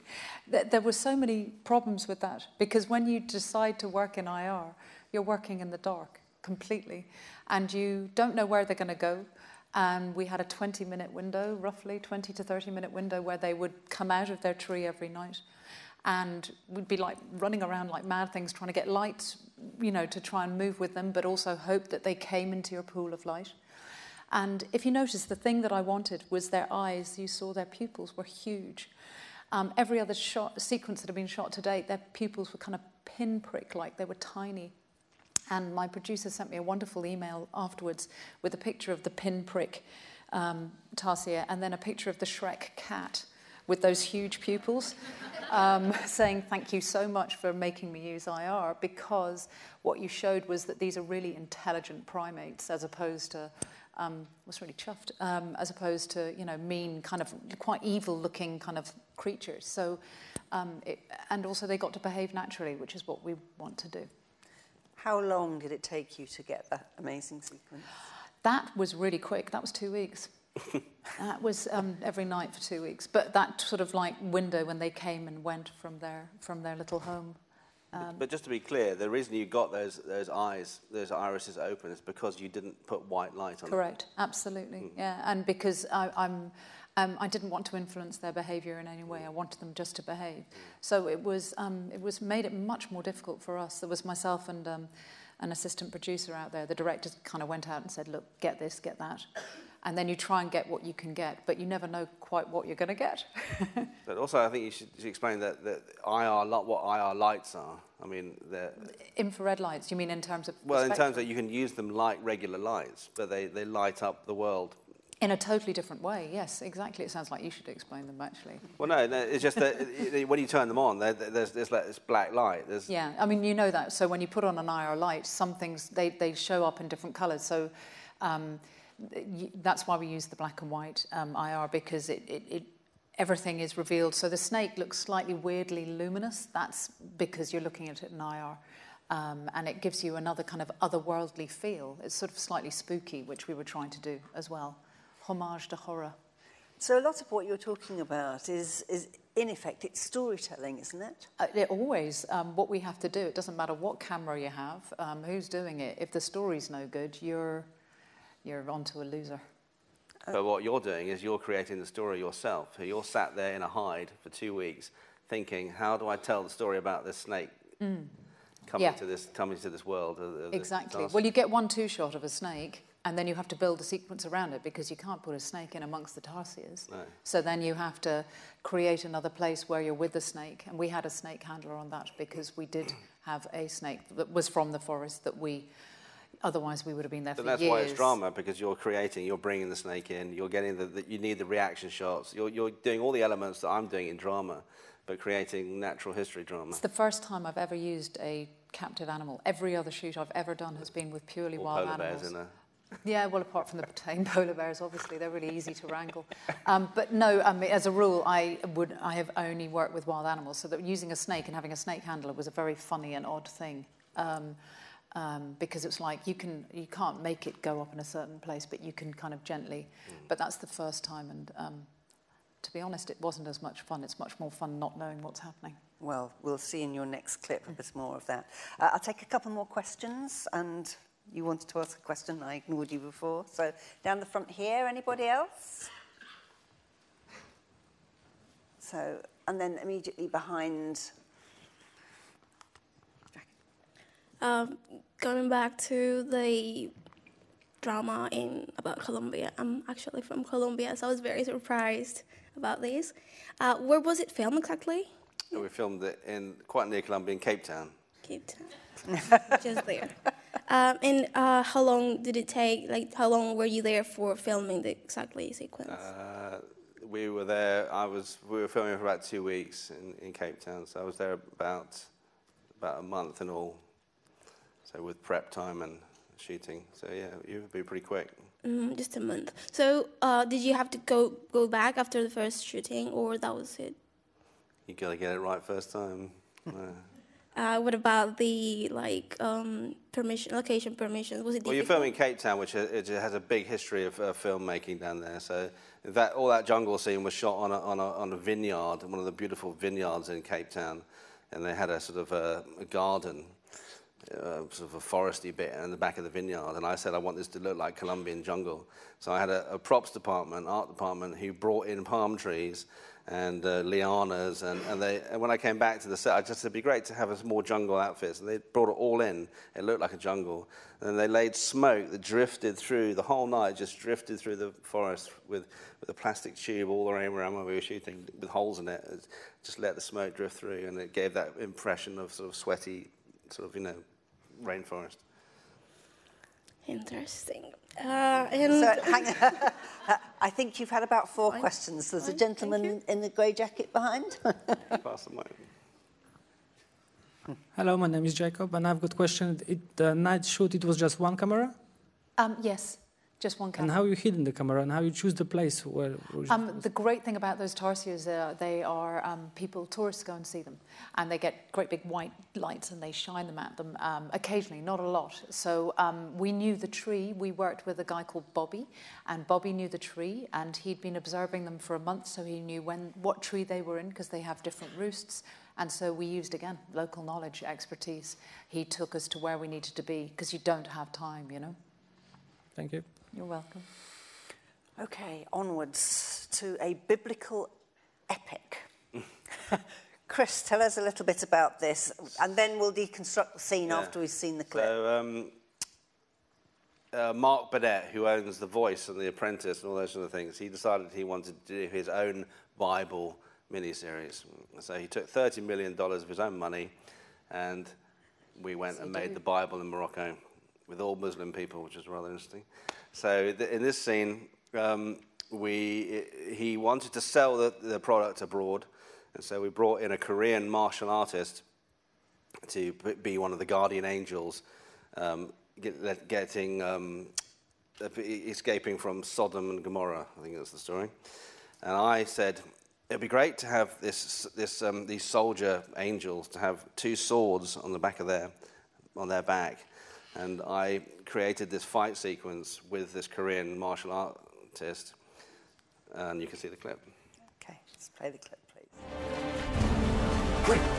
There were so many problems with that, because when you decide to work in I R, you're working in the dark completely, and you don't know where they're going to go. And we had a twenty-minute window, roughly twenty to thirty-minute window, where they would come out of their tree every night, and we'd be like running around like mad things, trying to get lights, you know, to try and move with them, but also hope that they came into your pool of light. And if you notice, the thing that I wanted was their eyes. You saw their pupils were huge. Um, every other shot, sequence that had been shot to date, their pupils were kind of pinprick-like. They were tiny. And my producer sent me a wonderful email afterwards with a picture of the pinprick um, tarsier, and then a picture of the Shrek cat with those huge pupils, um, saying, thank you so much for making me use I R, because what you showed was that these are really intelligent primates, as opposed to... Um, was really chuffed, um, as opposed to, you know, mean, kind of quite evil-looking kind of creatures. So, um, it, and also they got to behave naturally, which is what we want to do. How long did it take you to get that amazing sequence? That was really quick. That was two weeks. That was um, every night for two weeks. But that sort of like window when they came and went from their from their little home. Um, but just to be clear, the reason you got those those eyes, those irises open, is because you didn't put white light on them. Correct, absolutely, mm. yeah. And because I, I'm, um, I didn't want to influence their behaviour in any way. I wanted them just to behave. So it was, um, it was made it much more difficult for us. There was myself and um, an assistant producer out there. The director kind of went out and said, "Look, get this, get that." And then you try and get what you can get, but you never know quite what you're going to get. But also, I think you should, should explain that, that I R, what I R lights are. I mean, they're... Infrared lights, you mean in terms of... Well, in terms of you can use them like regular lights, but they, they light up the world. In a totally different way, yes, exactly. It sounds like you should explain them, actually. Well, no, no it's just that when you turn them on, they're, they're, there's, there's like this black light. There's... Yeah, I mean, you know that. So when you put on an I R light, some things, they, they show up in different colours. So... Um, that's why we use the black and white um, I R, because it, it, it, everything is revealed. So the snake looks slightly weirdly luminous. That's because you're looking at it in I R. Um, and it gives you another kind of otherworldly feel. It's sort of slightly spooky, which we were trying to do as well. Homage to horror. So a lot of what you're talking about is, is in effect, it's storytelling, isn't it? Uh, it always. Um, what we have to do, it doesn't matter what camera you have, um, who's doing it. If the story's no good, you're... you're onto a loser. But what you're doing is you're creating the story yourself. You're sat there in a hide for two weeks thinking, how do I tell the story about this snake mm. coming, yeah. to this, coming to this world? Uh, exactly. This well, you get one two-shot of a snake, and then you have to build a sequence around it, because you can't put a snake in amongst the tarsiers. No. So then you have to create another place where you're with the snake. And we had a snake handler on that, because we did have a snake that was from the forest that we... Otherwise, we would have been there but for years. But that's why it's drama, because you're creating, you're bringing the snake in, you're getting the, the you need the reaction shots, you're, you're doing all the elements that I'm doing in drama, but creating natural history drama. It's the first time I've ever used a captive animal. Every other shoot I've ever done has been with purely or wild polar animals. Bears in a... Yeah, well, apart from the tame polar bears, obviously, they're really easy to wrangle. Um, but no, I mean, as a rule, I would I have only worked with wild animals, so that using a snake and having a snake handler was a very funny and odd thing. Um, Um, because it's like you can you can't make it go up in a certain place, but you can kind of gently. Mm. But that's the first time, and um, to be honest, it wasn't as much fun. It's much more fun not knowing what's happening. Well, we'll see in your next clip a bit more of that. Uh, I'll take a couple more questions, and you wanted to ask a question. I ignored you before. So down the front here, anybody else? So, and then immediately behind... Um, going back to the drama in about Colombia. I'm actually from Colombia, so I was very surprised about this. Uh, where was it filmed exactly? We filmed it in quite near Columbia, in Cape Town. Cape Town, just there. Um, and uh, how long did it take? Like, how long were you there for filming the exactly sequence? Uh, we were there. I was. We were filming for about two weeks in, in Cape Town. So I was there about about a month in all. So with prep time and shooting. So yeah, it would be pretty quick. Mm, just a month. So uh, did you have to go go back after the first shooting, or that was it? You gotta get it right first time. Yeah. Uh, what about the like um, permission, location permissions? Was it? Well, difficult? You're filming Cape Town, which it has a big history of uh, filmmaking down there. So that all that jungle scene was shot on a, on a, on a vineyard, one of the beautiful vineyards in Cape Town, and they had a sort of a, a garden, uh, sort of a foresty bit in the back of the vineyard. And I said I want this to look like Colombian jungle. So I had a, a props department, art department, who brought in palm trees and uh, lianas, and, and, they, and when I came back to the set, I just said, it'd be great to have a more jungle outfit. So they brought it all in. It looked like a jungle. And they laid smoke that drifted through the whole night, just drifted through the forest with, with a plastic tube all the way around where we were shooting, with holes in it. It just let the smoke drift through, and it gave that impression of sort of sweaty, sort of, you know, rainforest. Interesting. Uh, and so, hang on. I think you've had about four I'm, questions. There's I'm, a gentleman in the grey jacket behind. Pass the mic. Hello, my name is Jacob, and I've got a question. It, the night shoot, it was just one camera? Um, yes, just one camera. And how you hidden the camera, and how you choose the place? Where, where um, the great thing about those tarsiers, uh, they are um, people, tourists go and see them, and they get great big white lights, and they shine them at them um, occasionally, not a lot. So um, we knew the tree. We worked with a guy called Bobby, and Bobby knew the tree, and he'd been observing them for a month, so he knew when what tree they were in, because they have different roosts. And so we used, again, local knowledge, expertise. He took us to where we needed to be, because you don't have time, you know. Thank you. You're welcome. Okay, onwards to a biblical epic. Chris, tell us a little bit about this, and then we'll deconstruct the scene yeah. after we've seen the clip. So, um, uh, Mark Burnett, who owns The Voice and The Apprentice and all those sort of things, he decided he wanted to do his own Bible miniseries. So he took thirty million dollars of his own money, and we went so and made do. the Bible in Morocco, with all Muslim people, which is rather interesting. So th in this scene, um, we he wanted to sell the, the product abroad, and so we brought in a Korean martial artist to be one of the guardian angels, um, get, getting um, escaping from Sodom and Gomorrah. I think that's the story. And I said it'd be great to have this this um, these soldier angels to have two swords on the back of their on their back. And I created this fight sequence with this Korean martial artist, and you can see the clip. Okay, let's play the clip, please. Wait.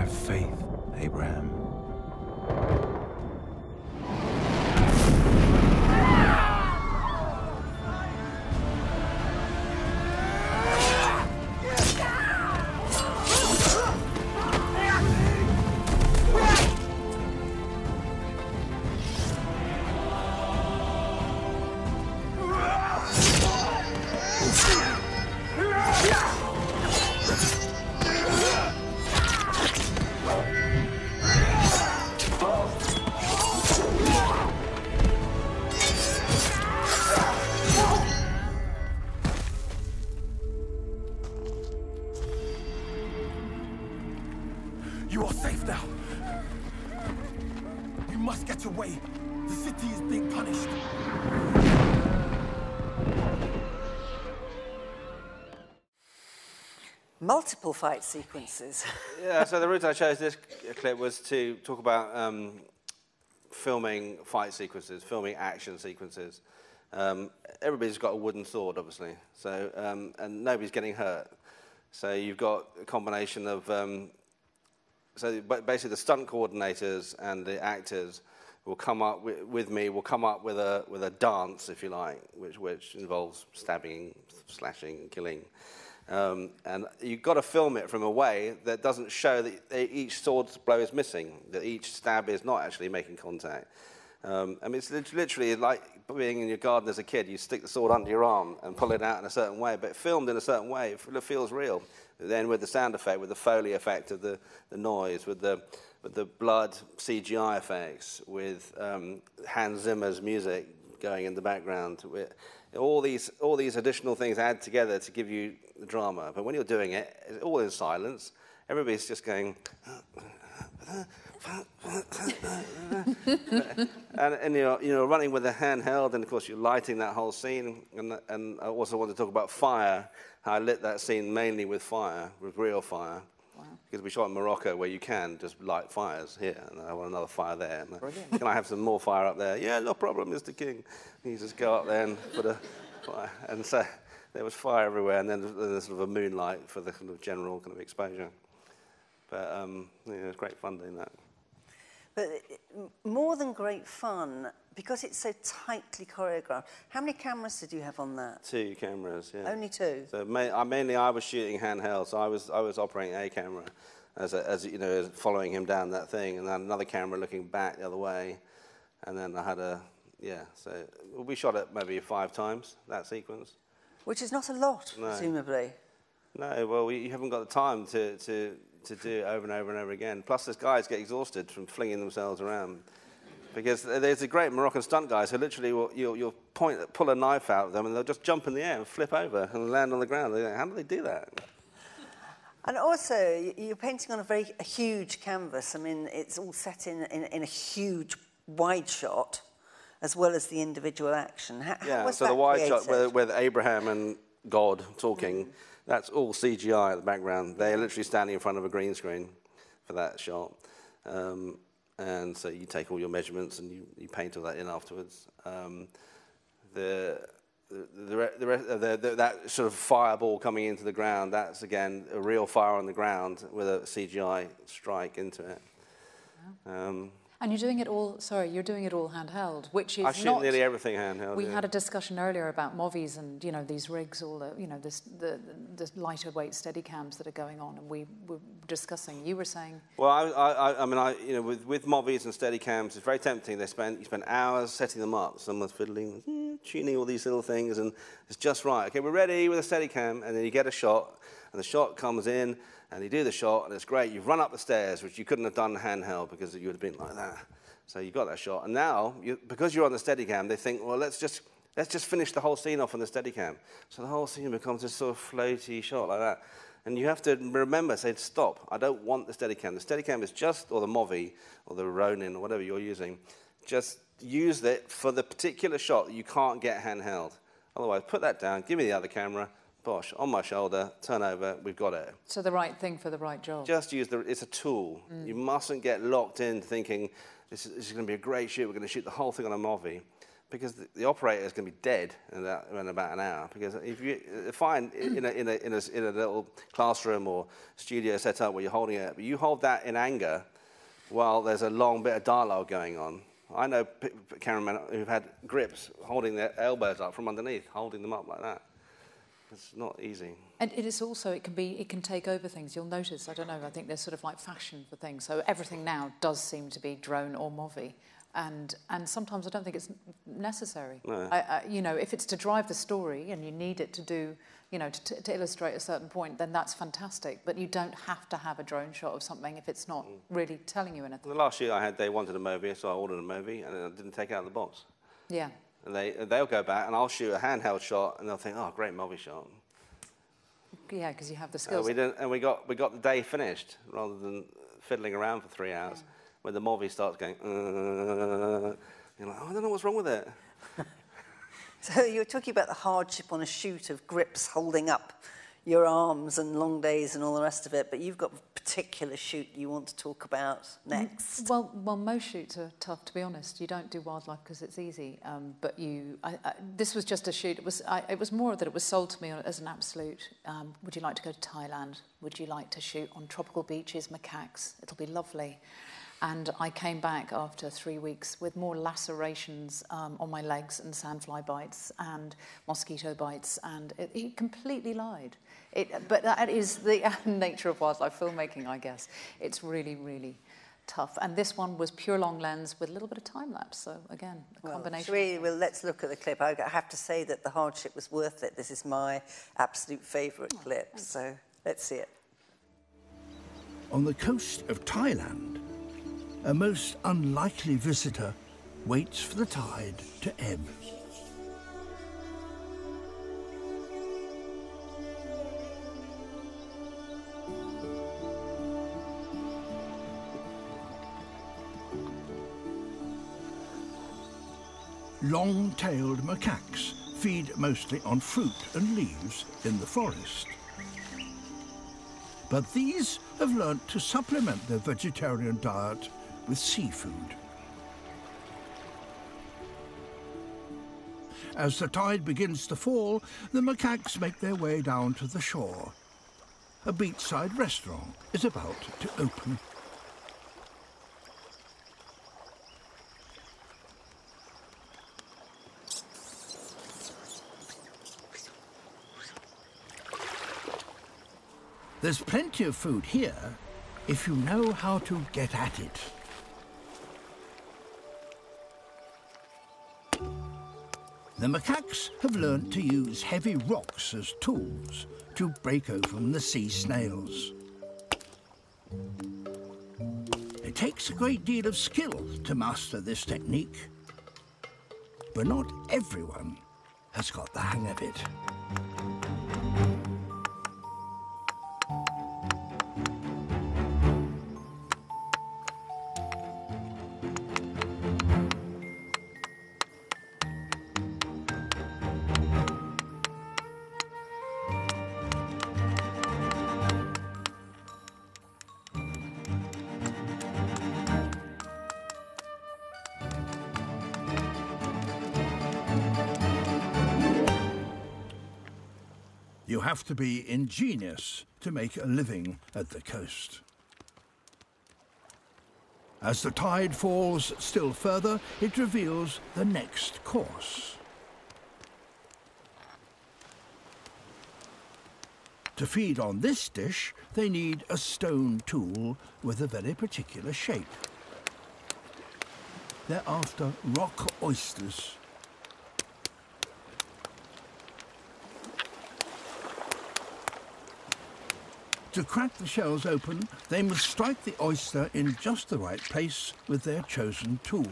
Have faith, Abraham. must get away. The city is being punished. Multiple fight sequences. Yeah, so the route I chose this clip was to talk about um, filming fight sequences, filming action sequences. Um, everybody's got a wooden sword, obviously, so um, and nobody's getting hurt. So you've got a combination of... Um, so basically the stunt coordinators and the actors will come up with, with me, will come up with a, with a dance, if you like, which, which involves stabbing, slashing, killing. Um, and you've got to film it from a way that doesn't show that each sword blow is missing, that each stab is not actually making contact. Um, I mean, it's literally like being in your garden as a kid. You stick the sword under your arm and pull it out in a certain way, but filmed in a certain way, it feels real. Then with the sound effect, with the Foley effect of the, the noise, with the, with the blood C G I effects, with um, Hans Zimmer's music going in the background. All these, all these additional things add together to give you the drama. But when you're doing it, it's all in silence. Everybody's just going... and and you're, you're running with a handheld, and of course you're lighting that whole scene. And, and I also want to talk about fire, how I lit that scene mainly with fire, with real fire. Wow. Because we shot in Morocco, where you can just light fires here, and I want another fire there. And I, can I have some more fire up there? Yeah, no problem, Mister King. And you just go up there and put a fire. And so there was fire everywhere, and then there's sort of a moonlight for the kind of general kind of exposure. But um, yeah, it was great fun doing that. But more than great fun, because it's so tightly choreographed. How many cameras did you have on that? Two cameras, yeah. Only two. So ma I, mainly, I was shooting handheld, so I was I was operating a camera, as a, as you know, as following him down that thing, and then another camera looking back the other way, and then I had a yeah. So we shot it maybe five times, that sequence. Which is not a lot, no. Presumably. No, well, you haven't got the time to to. to do it over and over and over again. Plus, those guys get exhausted from flinging themselves around. Because there's a great Moroccan stunt guys who literally will, you'll, you'll point, pull a knife out of them and they'll just jump in the air and flip over and land on the ground. They think, how do they do that? And also, you're painting on a very a huge canvas. I mean, it's all set in, in, in a huge wide shot, as well as the individual action. How, yeah, how was so that the wide created? shot with Abraham and God talking. Mm. That's all C G I at the background. They're literally standing in front of a green screen for that shot. Um, and so you take all your measurements and you, you paint all that in afterwards. Um, the, the, the, the, the, the, that sort of fireball coming into the ground, that's, again, a real fire on the ground with a C G I strike into it. Wow. Um, And you're doing it all, sorry, you're doing it all handheld, which is I shoot not, nearly everything handheld. We yeah. had a discussion earlier about Movies and, you know, these rigs, all the, you know, this, the, the lighter weight Steadicams that are going on, and we were discussing, you were saying... Well, I, I, I mean, I, you know, with, with Movies and Steadicams, it's very tempting. They spend, you spend hours setting them up. Someone's fiddling, tuning all these little things, and it's just right. Okay, we're ready with a Steadicam, and then you get a shot, and the shot comes in, and you do the shot, and it's great. You've run up the stairs, which you couldn't have done handheld because you would have been like that. So you got that shot. And now, you, because you're on the Steadicam, they think, well, let's just, let's just finish the whole scene off on the Steadicam. So the whole scene becomes this sort of floaty shot like that. And you have to remember, say, stop. I don't want the Steadicam. The Steadicam is just, or the Movi, or the Ronin, or whatever you're using, just use it for the particular shot that you can't get handheld. Otherwise, put that down, give me the other camera, Bosh, on my shoulder, turn over, we've got it. So the right thing for the right job. Just use the, it's a tool. Mm. You mustn't get locked in thinking, this is, this is going to be a great shoot, we're going to shoot the whole thing on a Movi, because the, the operator is going to be dead in, that, in about an hour. Because if you find in a, in, a, in, a, in a little classroom or studio set up where you're holding it, but you hold that in anger while there's a long bit of dialogue going on. I know p p cameramen who've had grips holding their elbows up from underneath, holding them up like that. It's not easy. And it is also, it can be, it can take over things. You'll notice, I don't know, I think there's sort of like fashion for things. So everything now does seem to be drone or Movi. And, and sometimes I don't think it's necessary. No. I, I, you know, if it's to drive the story and you need it to do, you know, to, to illustrate a certain point, then that's fantastic. But you don't have to have a drone shot of something if it's not mm. really telling you anything. The last year I had, they wanted a Movi, so I ordered a Movi and I didn't take it out of the box. Yeah. And they, they'll go back, and I'll shoot a handheld shot, and they'll think, oh, great Movi shot. Yeah, because you have the skills. Uh, we didn't, and we got, we got the day finished, rather than fiddling around for three hours. when the Movi starts going, uh, you're like, oh, I don't know what's wrong with it. So you were talking about the hardship on a shoot of grips holding up your arms and long days and all the rest of it, but you've got a particular shoot you want to talk about next. Well, well most shoots are tough, to be honest. You don't do wildlife because it's easy, um, but you... I, I, this was just a shoot. It was, I, it was more that it was sold to me as an absolute, um, would you like to go to Thailand? Would you like to shoot on tropical beaches, macaques? It'll be lovely. And I came back after three weeks with more lacerations um, on my legs and sandfly bites and mosquito bites, and it, it completely lied. It, but that is the nature of wildlife filmmaking, I guess. It's really, really tough. And this one was pure long lens with a little bit of time lapse, so again, a well, combination. We, well, let's look at the clip. I have to say that the hardship was worth it. This is my absolute favourite oh, clip, thanks. So let's see it. On the coast of Thailand, a most unlikely visitor waits for the tide to ebb. Long-tailed macaques feed mostly on fruit and leaves in the forest. But these have learnt to supplement their vegetarian diet with seafood. As the tide begins to fall, the macaques make their way down to the shore. A beachside restaurant is about to open. There's plenty of food here if you know how to get at it. The macaques have learned to use heavy rocks as tools to break open the sea snails. It takes a great deal of skill to master this technique, but not everyone has got the hang of it. Have to be ingenious to make a living at the coast. As the tide falls still further, it reveals the next course. To feed on this dish, they need a stone tool with a very particular shape. They're after rock oysters. To crack the shells open, they must strike the oyster in just the right place with their chosen tool.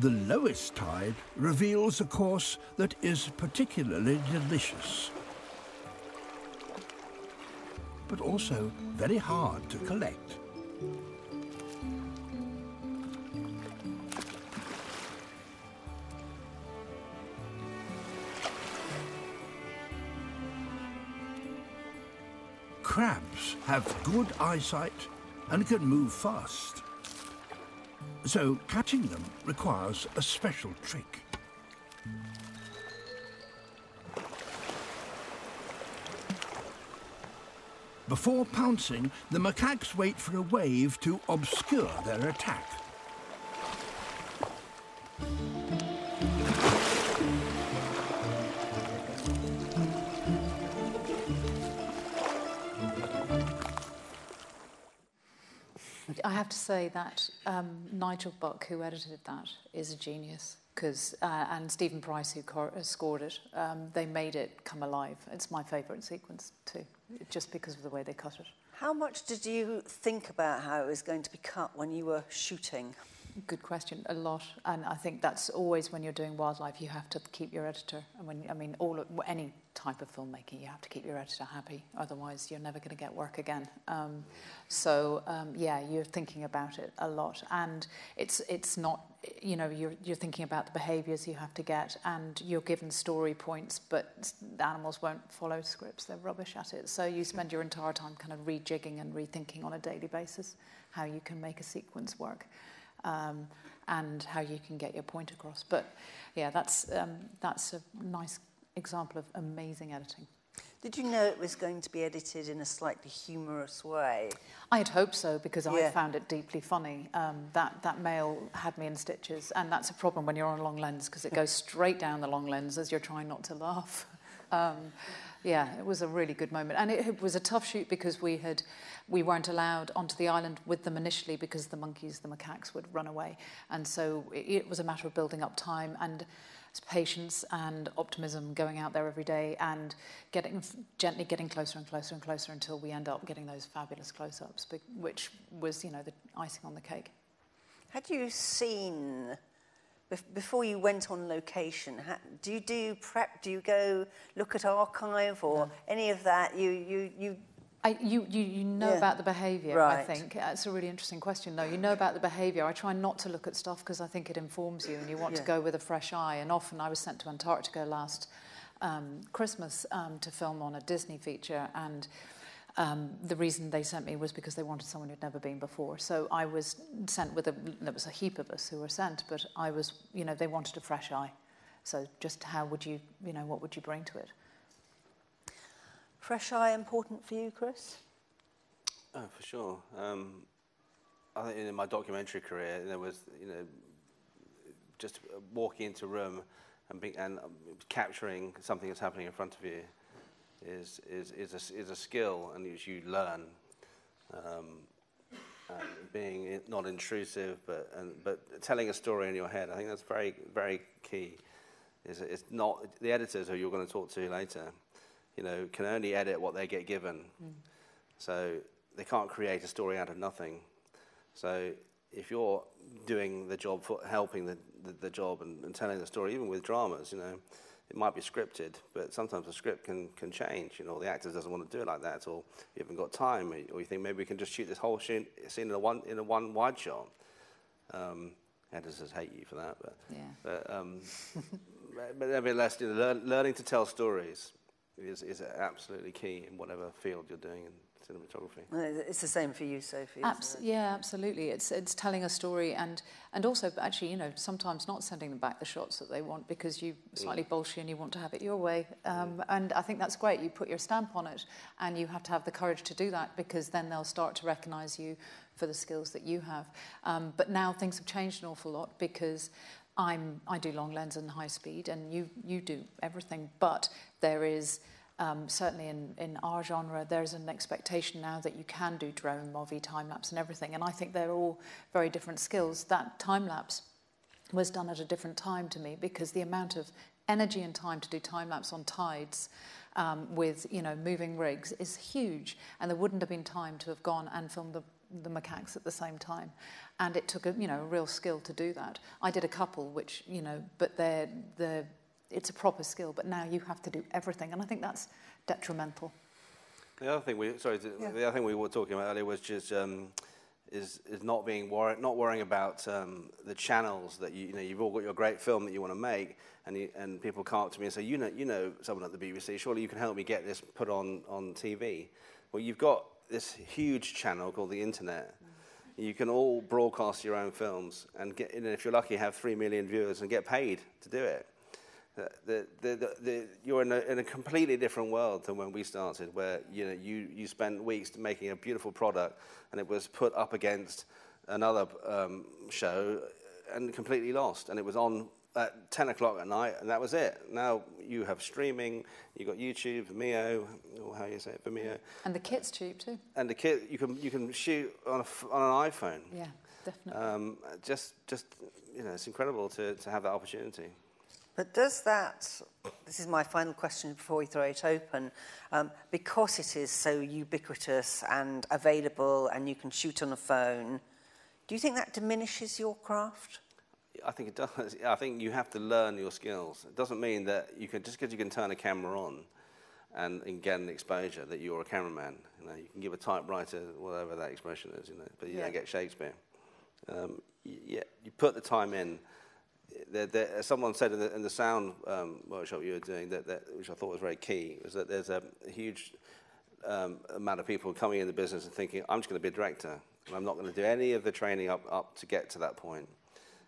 The lowest tide reveals a course that is particularly delicious, but also very hard to collect. Crabs have good eyesight and can move fast, so catching them requires a special trick. Before pouncing, the macaques wait for a wave to obscure their attack. I have to say that um, Nigel Buck, who edited that, is a genius. Because, uh, and Stephen Price, who scored it, um, they made it come alive. It's my favourite sequence, too, just because of the way they cut it. How much did you think about how it was going to be cut when you were shooting? Good question. A lot, and I think that's always when you're doing wildlife, you have to keep your editor. And when I mean, all any type of filmmaking, you have to keep your editor happy. Otherwise, you're never going to get work again. Um, so um, yeah, you're thinking about it a lot, and it's it's not. You know, you're you're thinking about the behaviours you have to get, and you're given story points, but the animals won't follow scripts. They're rubbish at it. So you spend your entire time kind of rejigging and rethinking on a daily basis how you can make a sequence work. Um, and how you can get your point across. But yeah, that's um, that's a nice example of amazing editing. Did you know it was going to be edited in a slightly humorous way? I had hoped so, because yeah. I found it deeply funny. Um, that, that male had me in stitches, and that's a problem when you're on a long lens, because it goes straight down the long lens as you're trying not to laugh. Um, yeah, it was a really good moment, and it, it was a tough shoot because we had we weren't allowed onto the island with them initially, because the monkeys, the macaques would run away, and so it, it was a matter of building up time and patience and optimism, going out there every day and getting gently getting closer and closer and closer until we end up getting those fabulous close-ups, which was, you know, the icing on the cake. Had you seen? Before you went on location, do you do prep? Do you go look at archive or no. any of that? You you you. I, you, you, you know yeah. about the behaviour, right. I think. That's a really interesting question, though. You know about the behaviour. I try not to look at stuff because I think it informs you, and you want yeah. to go with a fresh eye. And often I was sent to Antarctica last um, Christmas um, to film on a Disney feature, and Um, the reason they sent me was because they wanted someone who'd never been before. So I was sent with a, there was a heap of us who were sent, but I was, you know, they wanted a fresh eye. So just how would you, you know, what would you bring to it? Fresh eye important for you, Chris? Oh, for sure. Um, I think in my documentary career, there was, you know, just walking into a room and, be, and capturing something that's happening in front of you. Is is is a is a skill, and as you learn, um, and being not intrusive, but and, but telling a story in your head. I think that's very very key. Is it's not the editors who you're going to talk to later, you know, can only edit what they get given, mm. so they can't create a story out of nothing. So if you're doing the job for helping the the, the job and, and telling the story, even with dramas, you know. It might be scripted, but sometimes the script can, can change. You know, the actor doesn't want to do it like that, or you haven't got time, or you think maybe we can just shoot this whole scene in a one in a one wide shot. Um, editors hate you for that, but yeah. but, um, but nevertheless, you know, learn, learning to tell stories is is absolutely key in whatever field you're doing in cinematography. It's the same for you, Sophie. Abs isn't it? Yeah, absolutely. It's it's telling a story, and and also actually, you know, sometimes not sending them back the shots that they want because you slightly mm. bolshy and you want to have it your way. Um, mm. And I think that's great. You put your stamp on it, and you have to have the courage to do that, because then they'll start to recognise you for the skills that you have. Um, but now things have changed an awful lot, because I'm I do long lens and high speed, and you you do everything. But there is. Um, certainly in, in our genre, there's an expectation now that you can do drone, Movi, time-lapse and everything. And I think they're all very different skills. That time-lapse was done at a different time to me, because the amount of energy and time to do time-lapse on tides um, with, you know, moving rigs is huge. And there wouldn't have been time to have gone and filmed the, the macaques at the same time. And it took, a, you know, a real skill to do that. I did a couple, which, you know, but they're... they're it's a proper skill, but now you have to do everything, and I think that's detrimental. The other thing we sorry, yeah. the other thing we were talking about earlier was just um, is is not being wor not worrying about um, the channels that you, you know you've all got your great film that you want to make, and you, and people come up to me and say, you know you know someone at the B B C, surely you can help me get this put on on T V. Well, you've got this huge channel called the internet. You can all broadcast your own films and get, and if you're lucky, have three million viewers and get paid to do it. The, the, the, the, you're in a, in a completely different world than when we started, where you know you, you spent weeks making a beautiful product, and it was put up against another um, show and completely lost, and it was on at ten o'clock at night, and that was it. Now you have streaming, you've got YouTube, Vimeo, or how you say it, Vimeo, and the kit's cheap too. And the kit you can you can shoot on a, on an iPhone. Yeah, definitely. Um, just just you know, it's incredible to to have that opportunity. But does that, this is my final question before we throw it open, um, because it is so ubiquitous and available and you can shoot on a phone, do you think that diminishes your craft? I think it does. I think you have to learn your skills. It doesn't mean that you can, just because you can turn a camera on and, and get an exposure, that you're a cameraman. You know, you can give a typewriter, whatever that expression is, you know, but you yeah. don't get Shakespeare. Um, you, yeah, you put the time in. There, there, someone said in the, in the sound um, workshop you were doing, that, that, which I thought was very key, was that there's a huge um, amount of people coming in the business and thinking, I'm just going to be a director, and I'm not going to do any of the training up, up to get to that point.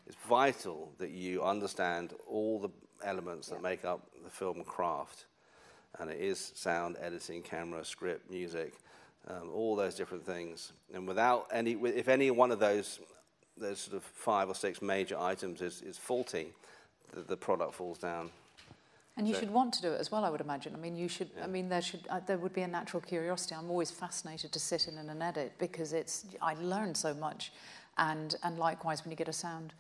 It's vital that you understand all the elements that yeah. make up the film craft, and it is sound, editing, camera, script, music, um, all those different things. And without any, if any one of those those sort of five or six major items is, is faulty, the, the product falls down. And you so, should want to do it as well, I would imagine. I mean, you should. Yeah. I mean, there should uh, there would be a natural curiosity. I'm always fascinated to sit in and edit because it's I learn so much, and and likewise when you get a sound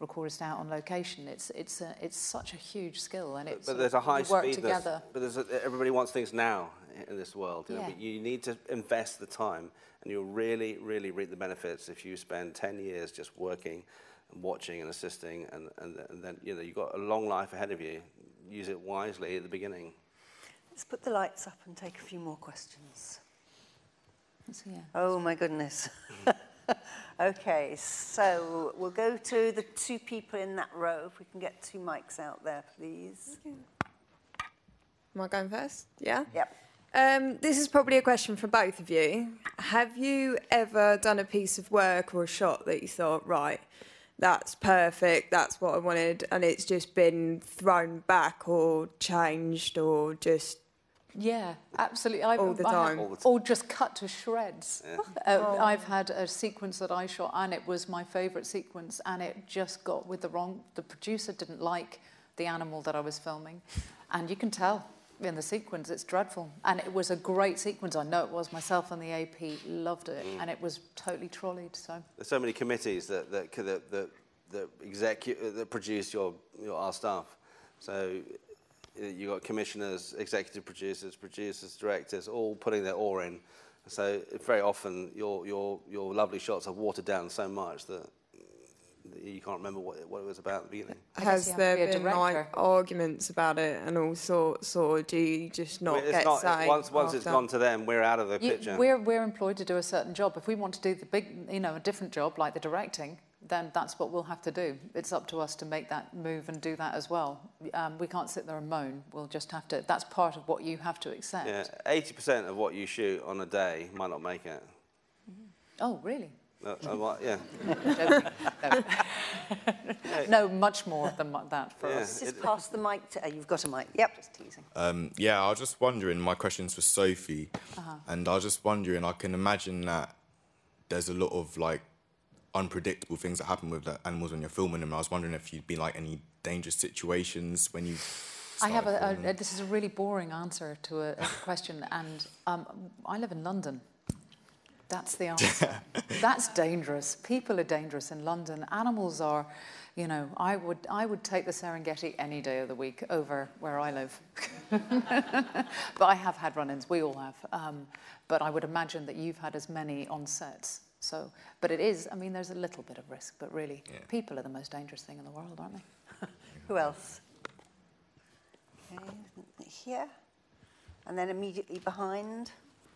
recordist out on location, it's it's a, it's such a huge skill, and it's but, but there's a high speed together. But there's a, everybody wants things now in this world. You, yeah. know, but you need to invest the time. And you'll really, really reap the benefits if you spend ten years just working and watching and assisting, and, and, and then, you know, you've got a long life ahead of you. Use it wisely at the beginning. Let's put the lights up and take a few more questions. So, yeah. Oh, my goodness. Okay, so we'll go to the two people in that row. If we can get two mics out there, please. Okay. Am I going first? Yeah? Yep. Um, this is probably a question for both of you. Have you ever done a piece of work or a shot that you thought, right, that's perfect, that's what I wanted, and it's just been thrown back or changed or just... Yeah, absolutely. I've, all the time. Have, or just cut to shreds. Yeah. Uh, oh. I've had a sequence that I shot, and it was my favourite sequence, and it just got with the wrong... The producer didn't like the animal that I was filming, and you can tell. In the sequence, it's dreadful. And it was a great sequence. I know it was. Myself and the A P loved it. Mm. And it was totally trolleyed. So. There's so many committees that that that, that, that, execu that produce your, your our stuff. So you've got commissioners, executive producers, producers, directors, all putting their oar in. So very often your, your, your lovely shots are watered down so much that you can't remember what, what it was about at the beginning. Has there been, like, arguments about it and all sorts, or do you just not get saved? Once, once it's gone to them, we're out of the picture. We're, we're employed to do a certain job. If we want to do the big, you know, a different job, like the directing, then that's what we'll have to do. It's up to us to make that move and do that as well. Um, we can't sit there and moan. We'll just have to... That's part of what you have to accept. Yeah, eighty percent of what you shoot on a day might not make it. Oh, really? No, I'm like, yeah. no, no. no, much more than that for yeah, us. Just pass the mic to... Uh, you've got a mic. Yep. Just teasing. Um, yeah, I was just wondering, my question's for Sophie, uh-huh. and I was just wondering, I can imagine that there's a lot of, like, unpredictable things that happen with the animals when you're filming them. I was wondering if you'd be, like, any dangerous situations when you... I have a, a... This is a really boring answer to a, a question, and um, I live in London. That's the answer. That's dangerous. People are dangerous in London. Animals are, you know, I would, I would take the Serengeti any day of the week over where I live. But I have had run-ins. We all have. Um, but I would imagine that you've had as many on sets. So, but it is, I mean, there's a little bit of risk, but really, yeah. people are the most dangerous thing in the world, aren't they? Who else? Okay, here. And then immediately behind...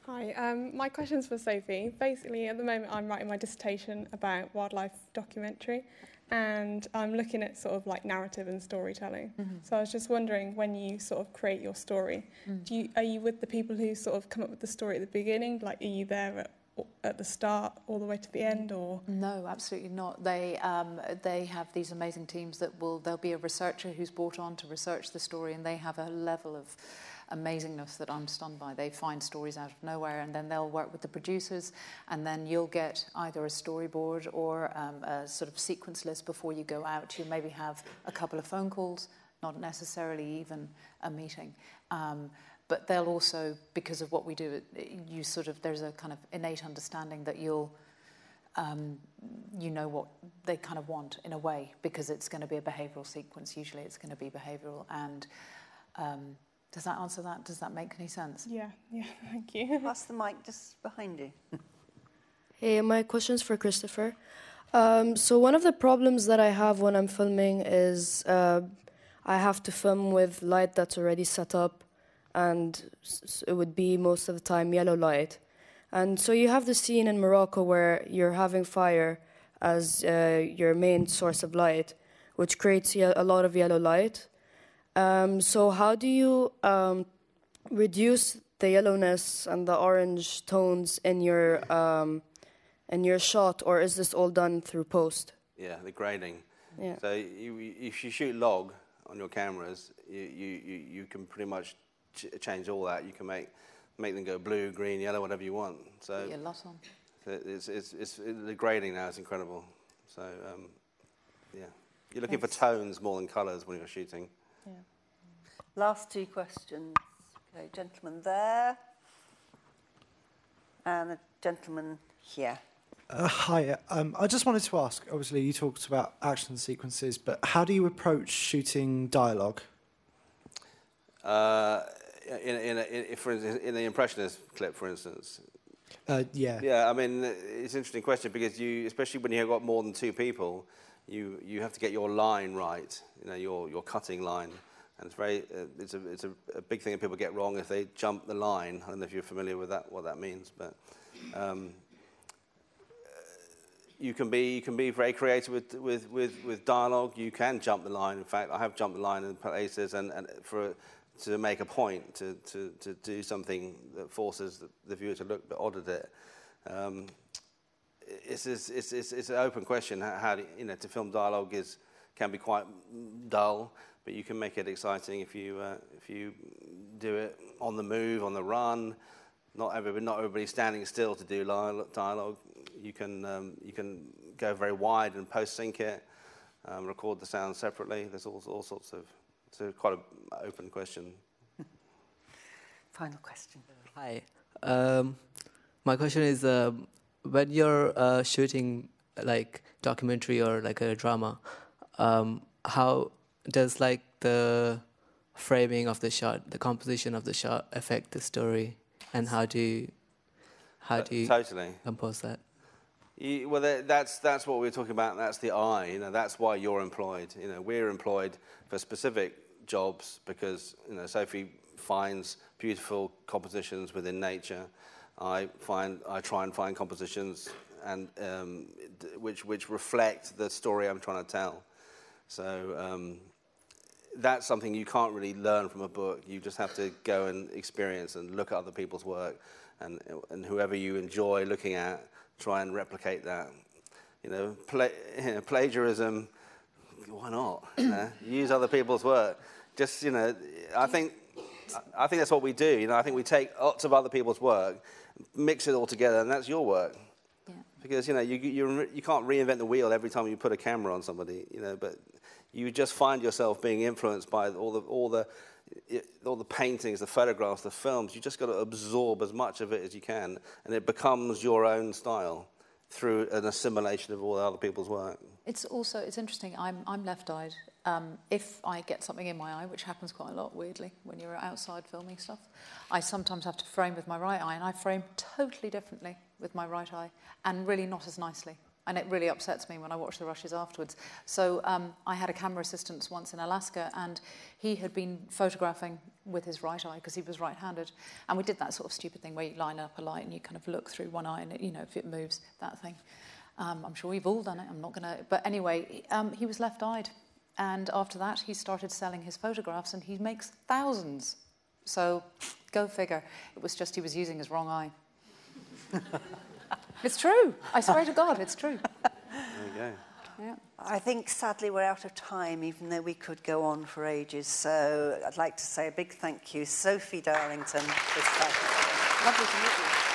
Hi, um, my question's for Sophie. Basically, at the moment, I'm writing my dissertation about wildlife documentary, and I'm looking at sort of like narrative and storytelling. Mm-hmm. So I was just wondering, when you sort of create your story, mm. do you, are you with the people who sort of come up with the story at the beginning? Like, are you there at, at the start all the way to the end, or...? No, absolutely not. They, um, they have these amazing teams that will... There'll be a researcher who's brought on to research the story, and they have a level of... amazingness that I'm stunned by. They find stories out of nowhere, and then they'll work with the producers, and then you'll get either a storyboard or um, a sort of sequence list before you go out. You maybe have a couple of phone calls, not necessarily even a meeting. Um, but they'll also, because of what we do, you sort of, there's a kind of innate understanding that you'll, um, you know what they kind of want in a way, because it's going to be a behavioural sequence. Usually it's going to be behavioural. And um, does that answer that? Does that make any sense? Yeah, yeah, thank you. Pass the mic just behind you. Hey, my question's for Christopher. Um, so one of the problems that I have when I'm filming is uh, I have to film with light that's already set up, and it would be most of the time yellow light. And so you have the scene in Morocco where you're having fire as uh, your main source of light, which creates a lot of yellow light. Um, so how do you um, reduce the yellowness and the orange tones in your... Um, in your shot, or is this all done through post? Yeah, the grading. Yeah. So you, you, if you shoot log on your cameras, you you, you can pretty much ch change all that. You can make make them go blue, green, yellow, whatever you want. So yeah, lots on. It's, it's, it's, it's, the grading now is incredible. So um, yeah, you're looking Thanks. for tones more than colours when you're shooting. Yeah. Last two questions. Okay, gentleman there, and a gentleman here. Uh, hi, um, I just wanted to ask, obviously you talked about action sequences, but how do you approach shooting dialogue? Uh, in, in, a, in, for instance, in the Impressionist clip, for instance. Uh, yeah. Yeah, I mean, it's an interesting question, because you, especially when you've got more than two people, you, you have to get your line right, you know, your, your cutting line. And it's, very, uh, it's, a, it's a, a big thing that people get wrong if they jump the line. I don't know if you're familiar with that, what that means, but... Um, You can be you can be very creative with, with with with dialogue. You can jump the line. In fact, I have jumped the line in places and, and for to make a point to, to, to do something that forces the, the viewer to look a bit odd at it. Um, it's, it's it's it's it's an open question. How, how do, you know to film dialogue is can be quite dull, but you can make it exciting if you uh, if you do it on the move, on the run. Not everybody not everybody standing still to do dialogue. You can um, you can go very wide and post sync it, um, record the sound separately. There's all all sorts of so quite an open question. Final question. Hi, um, my question is uh, when you're uh, shooting like documentary or like a drama, um, how does like the framing of the shot, the composition of the shot affect the story, and how do you, how do you totally compose that? You, well, that's that's what we were talking about. That's the eye. You know, that's why you're employed. You know, we're employed for specific jobs because you know Sophie finds beautiful compositions within nature. I find I try and find compositions and um, which which reflect the story I'm trying to tell. So um, that's something you can't really learn from a book. You just have to go and experience and look at other people's work, and and whoever you enjoy looking at. Try and replicate that, you know, pla you know plagiarism. Why not? You know? Use other people's work. Just you know, I think I think that's what we do. You know, I think we take lots of other people's work, mix it all together, and that's your work. Yeah. Because you know, you you you can't reinvent the wheel every time you put a camera on somebody. You know, but you just find yourself being influenced by all the all the all the paintings, the photographs, the films. You just got to absorb as much of it as you can, and it becomes your own style through an assimilation of all the other people's work. It's also, it's interesting, I'm, I'm left-eyed. Um, if I get something in my eye, which happens quite a lot, weirdly, when you're outside filming stuff, I sometimes have to frame with my right eye, and I frame totally differently with my right eye, and really not as nicely. And it really upsets me when I watch the rushes afterwards. So um, I had a camera assistant once in Alaska, and he had been photographing with his right eye because he was right-handed. And we did that sort of stupid thing where you line up a light and you kind of look through one eye and, it, you know, if it moves, that thing. Um, I'm sure we've all done it. I'm not going to... But anyway, um, he was left-eyed. And after that, he started selling his photographs, and he makes thousands. So go figure. It was just he was using his wrong eye. It's true. I swear to God, it's true. There you go. Yeah. I think, sadly, we're out of time, even though we could go on for ages. So I'd like to say a big thank you, Sophie Darlington. Lovely to meet you.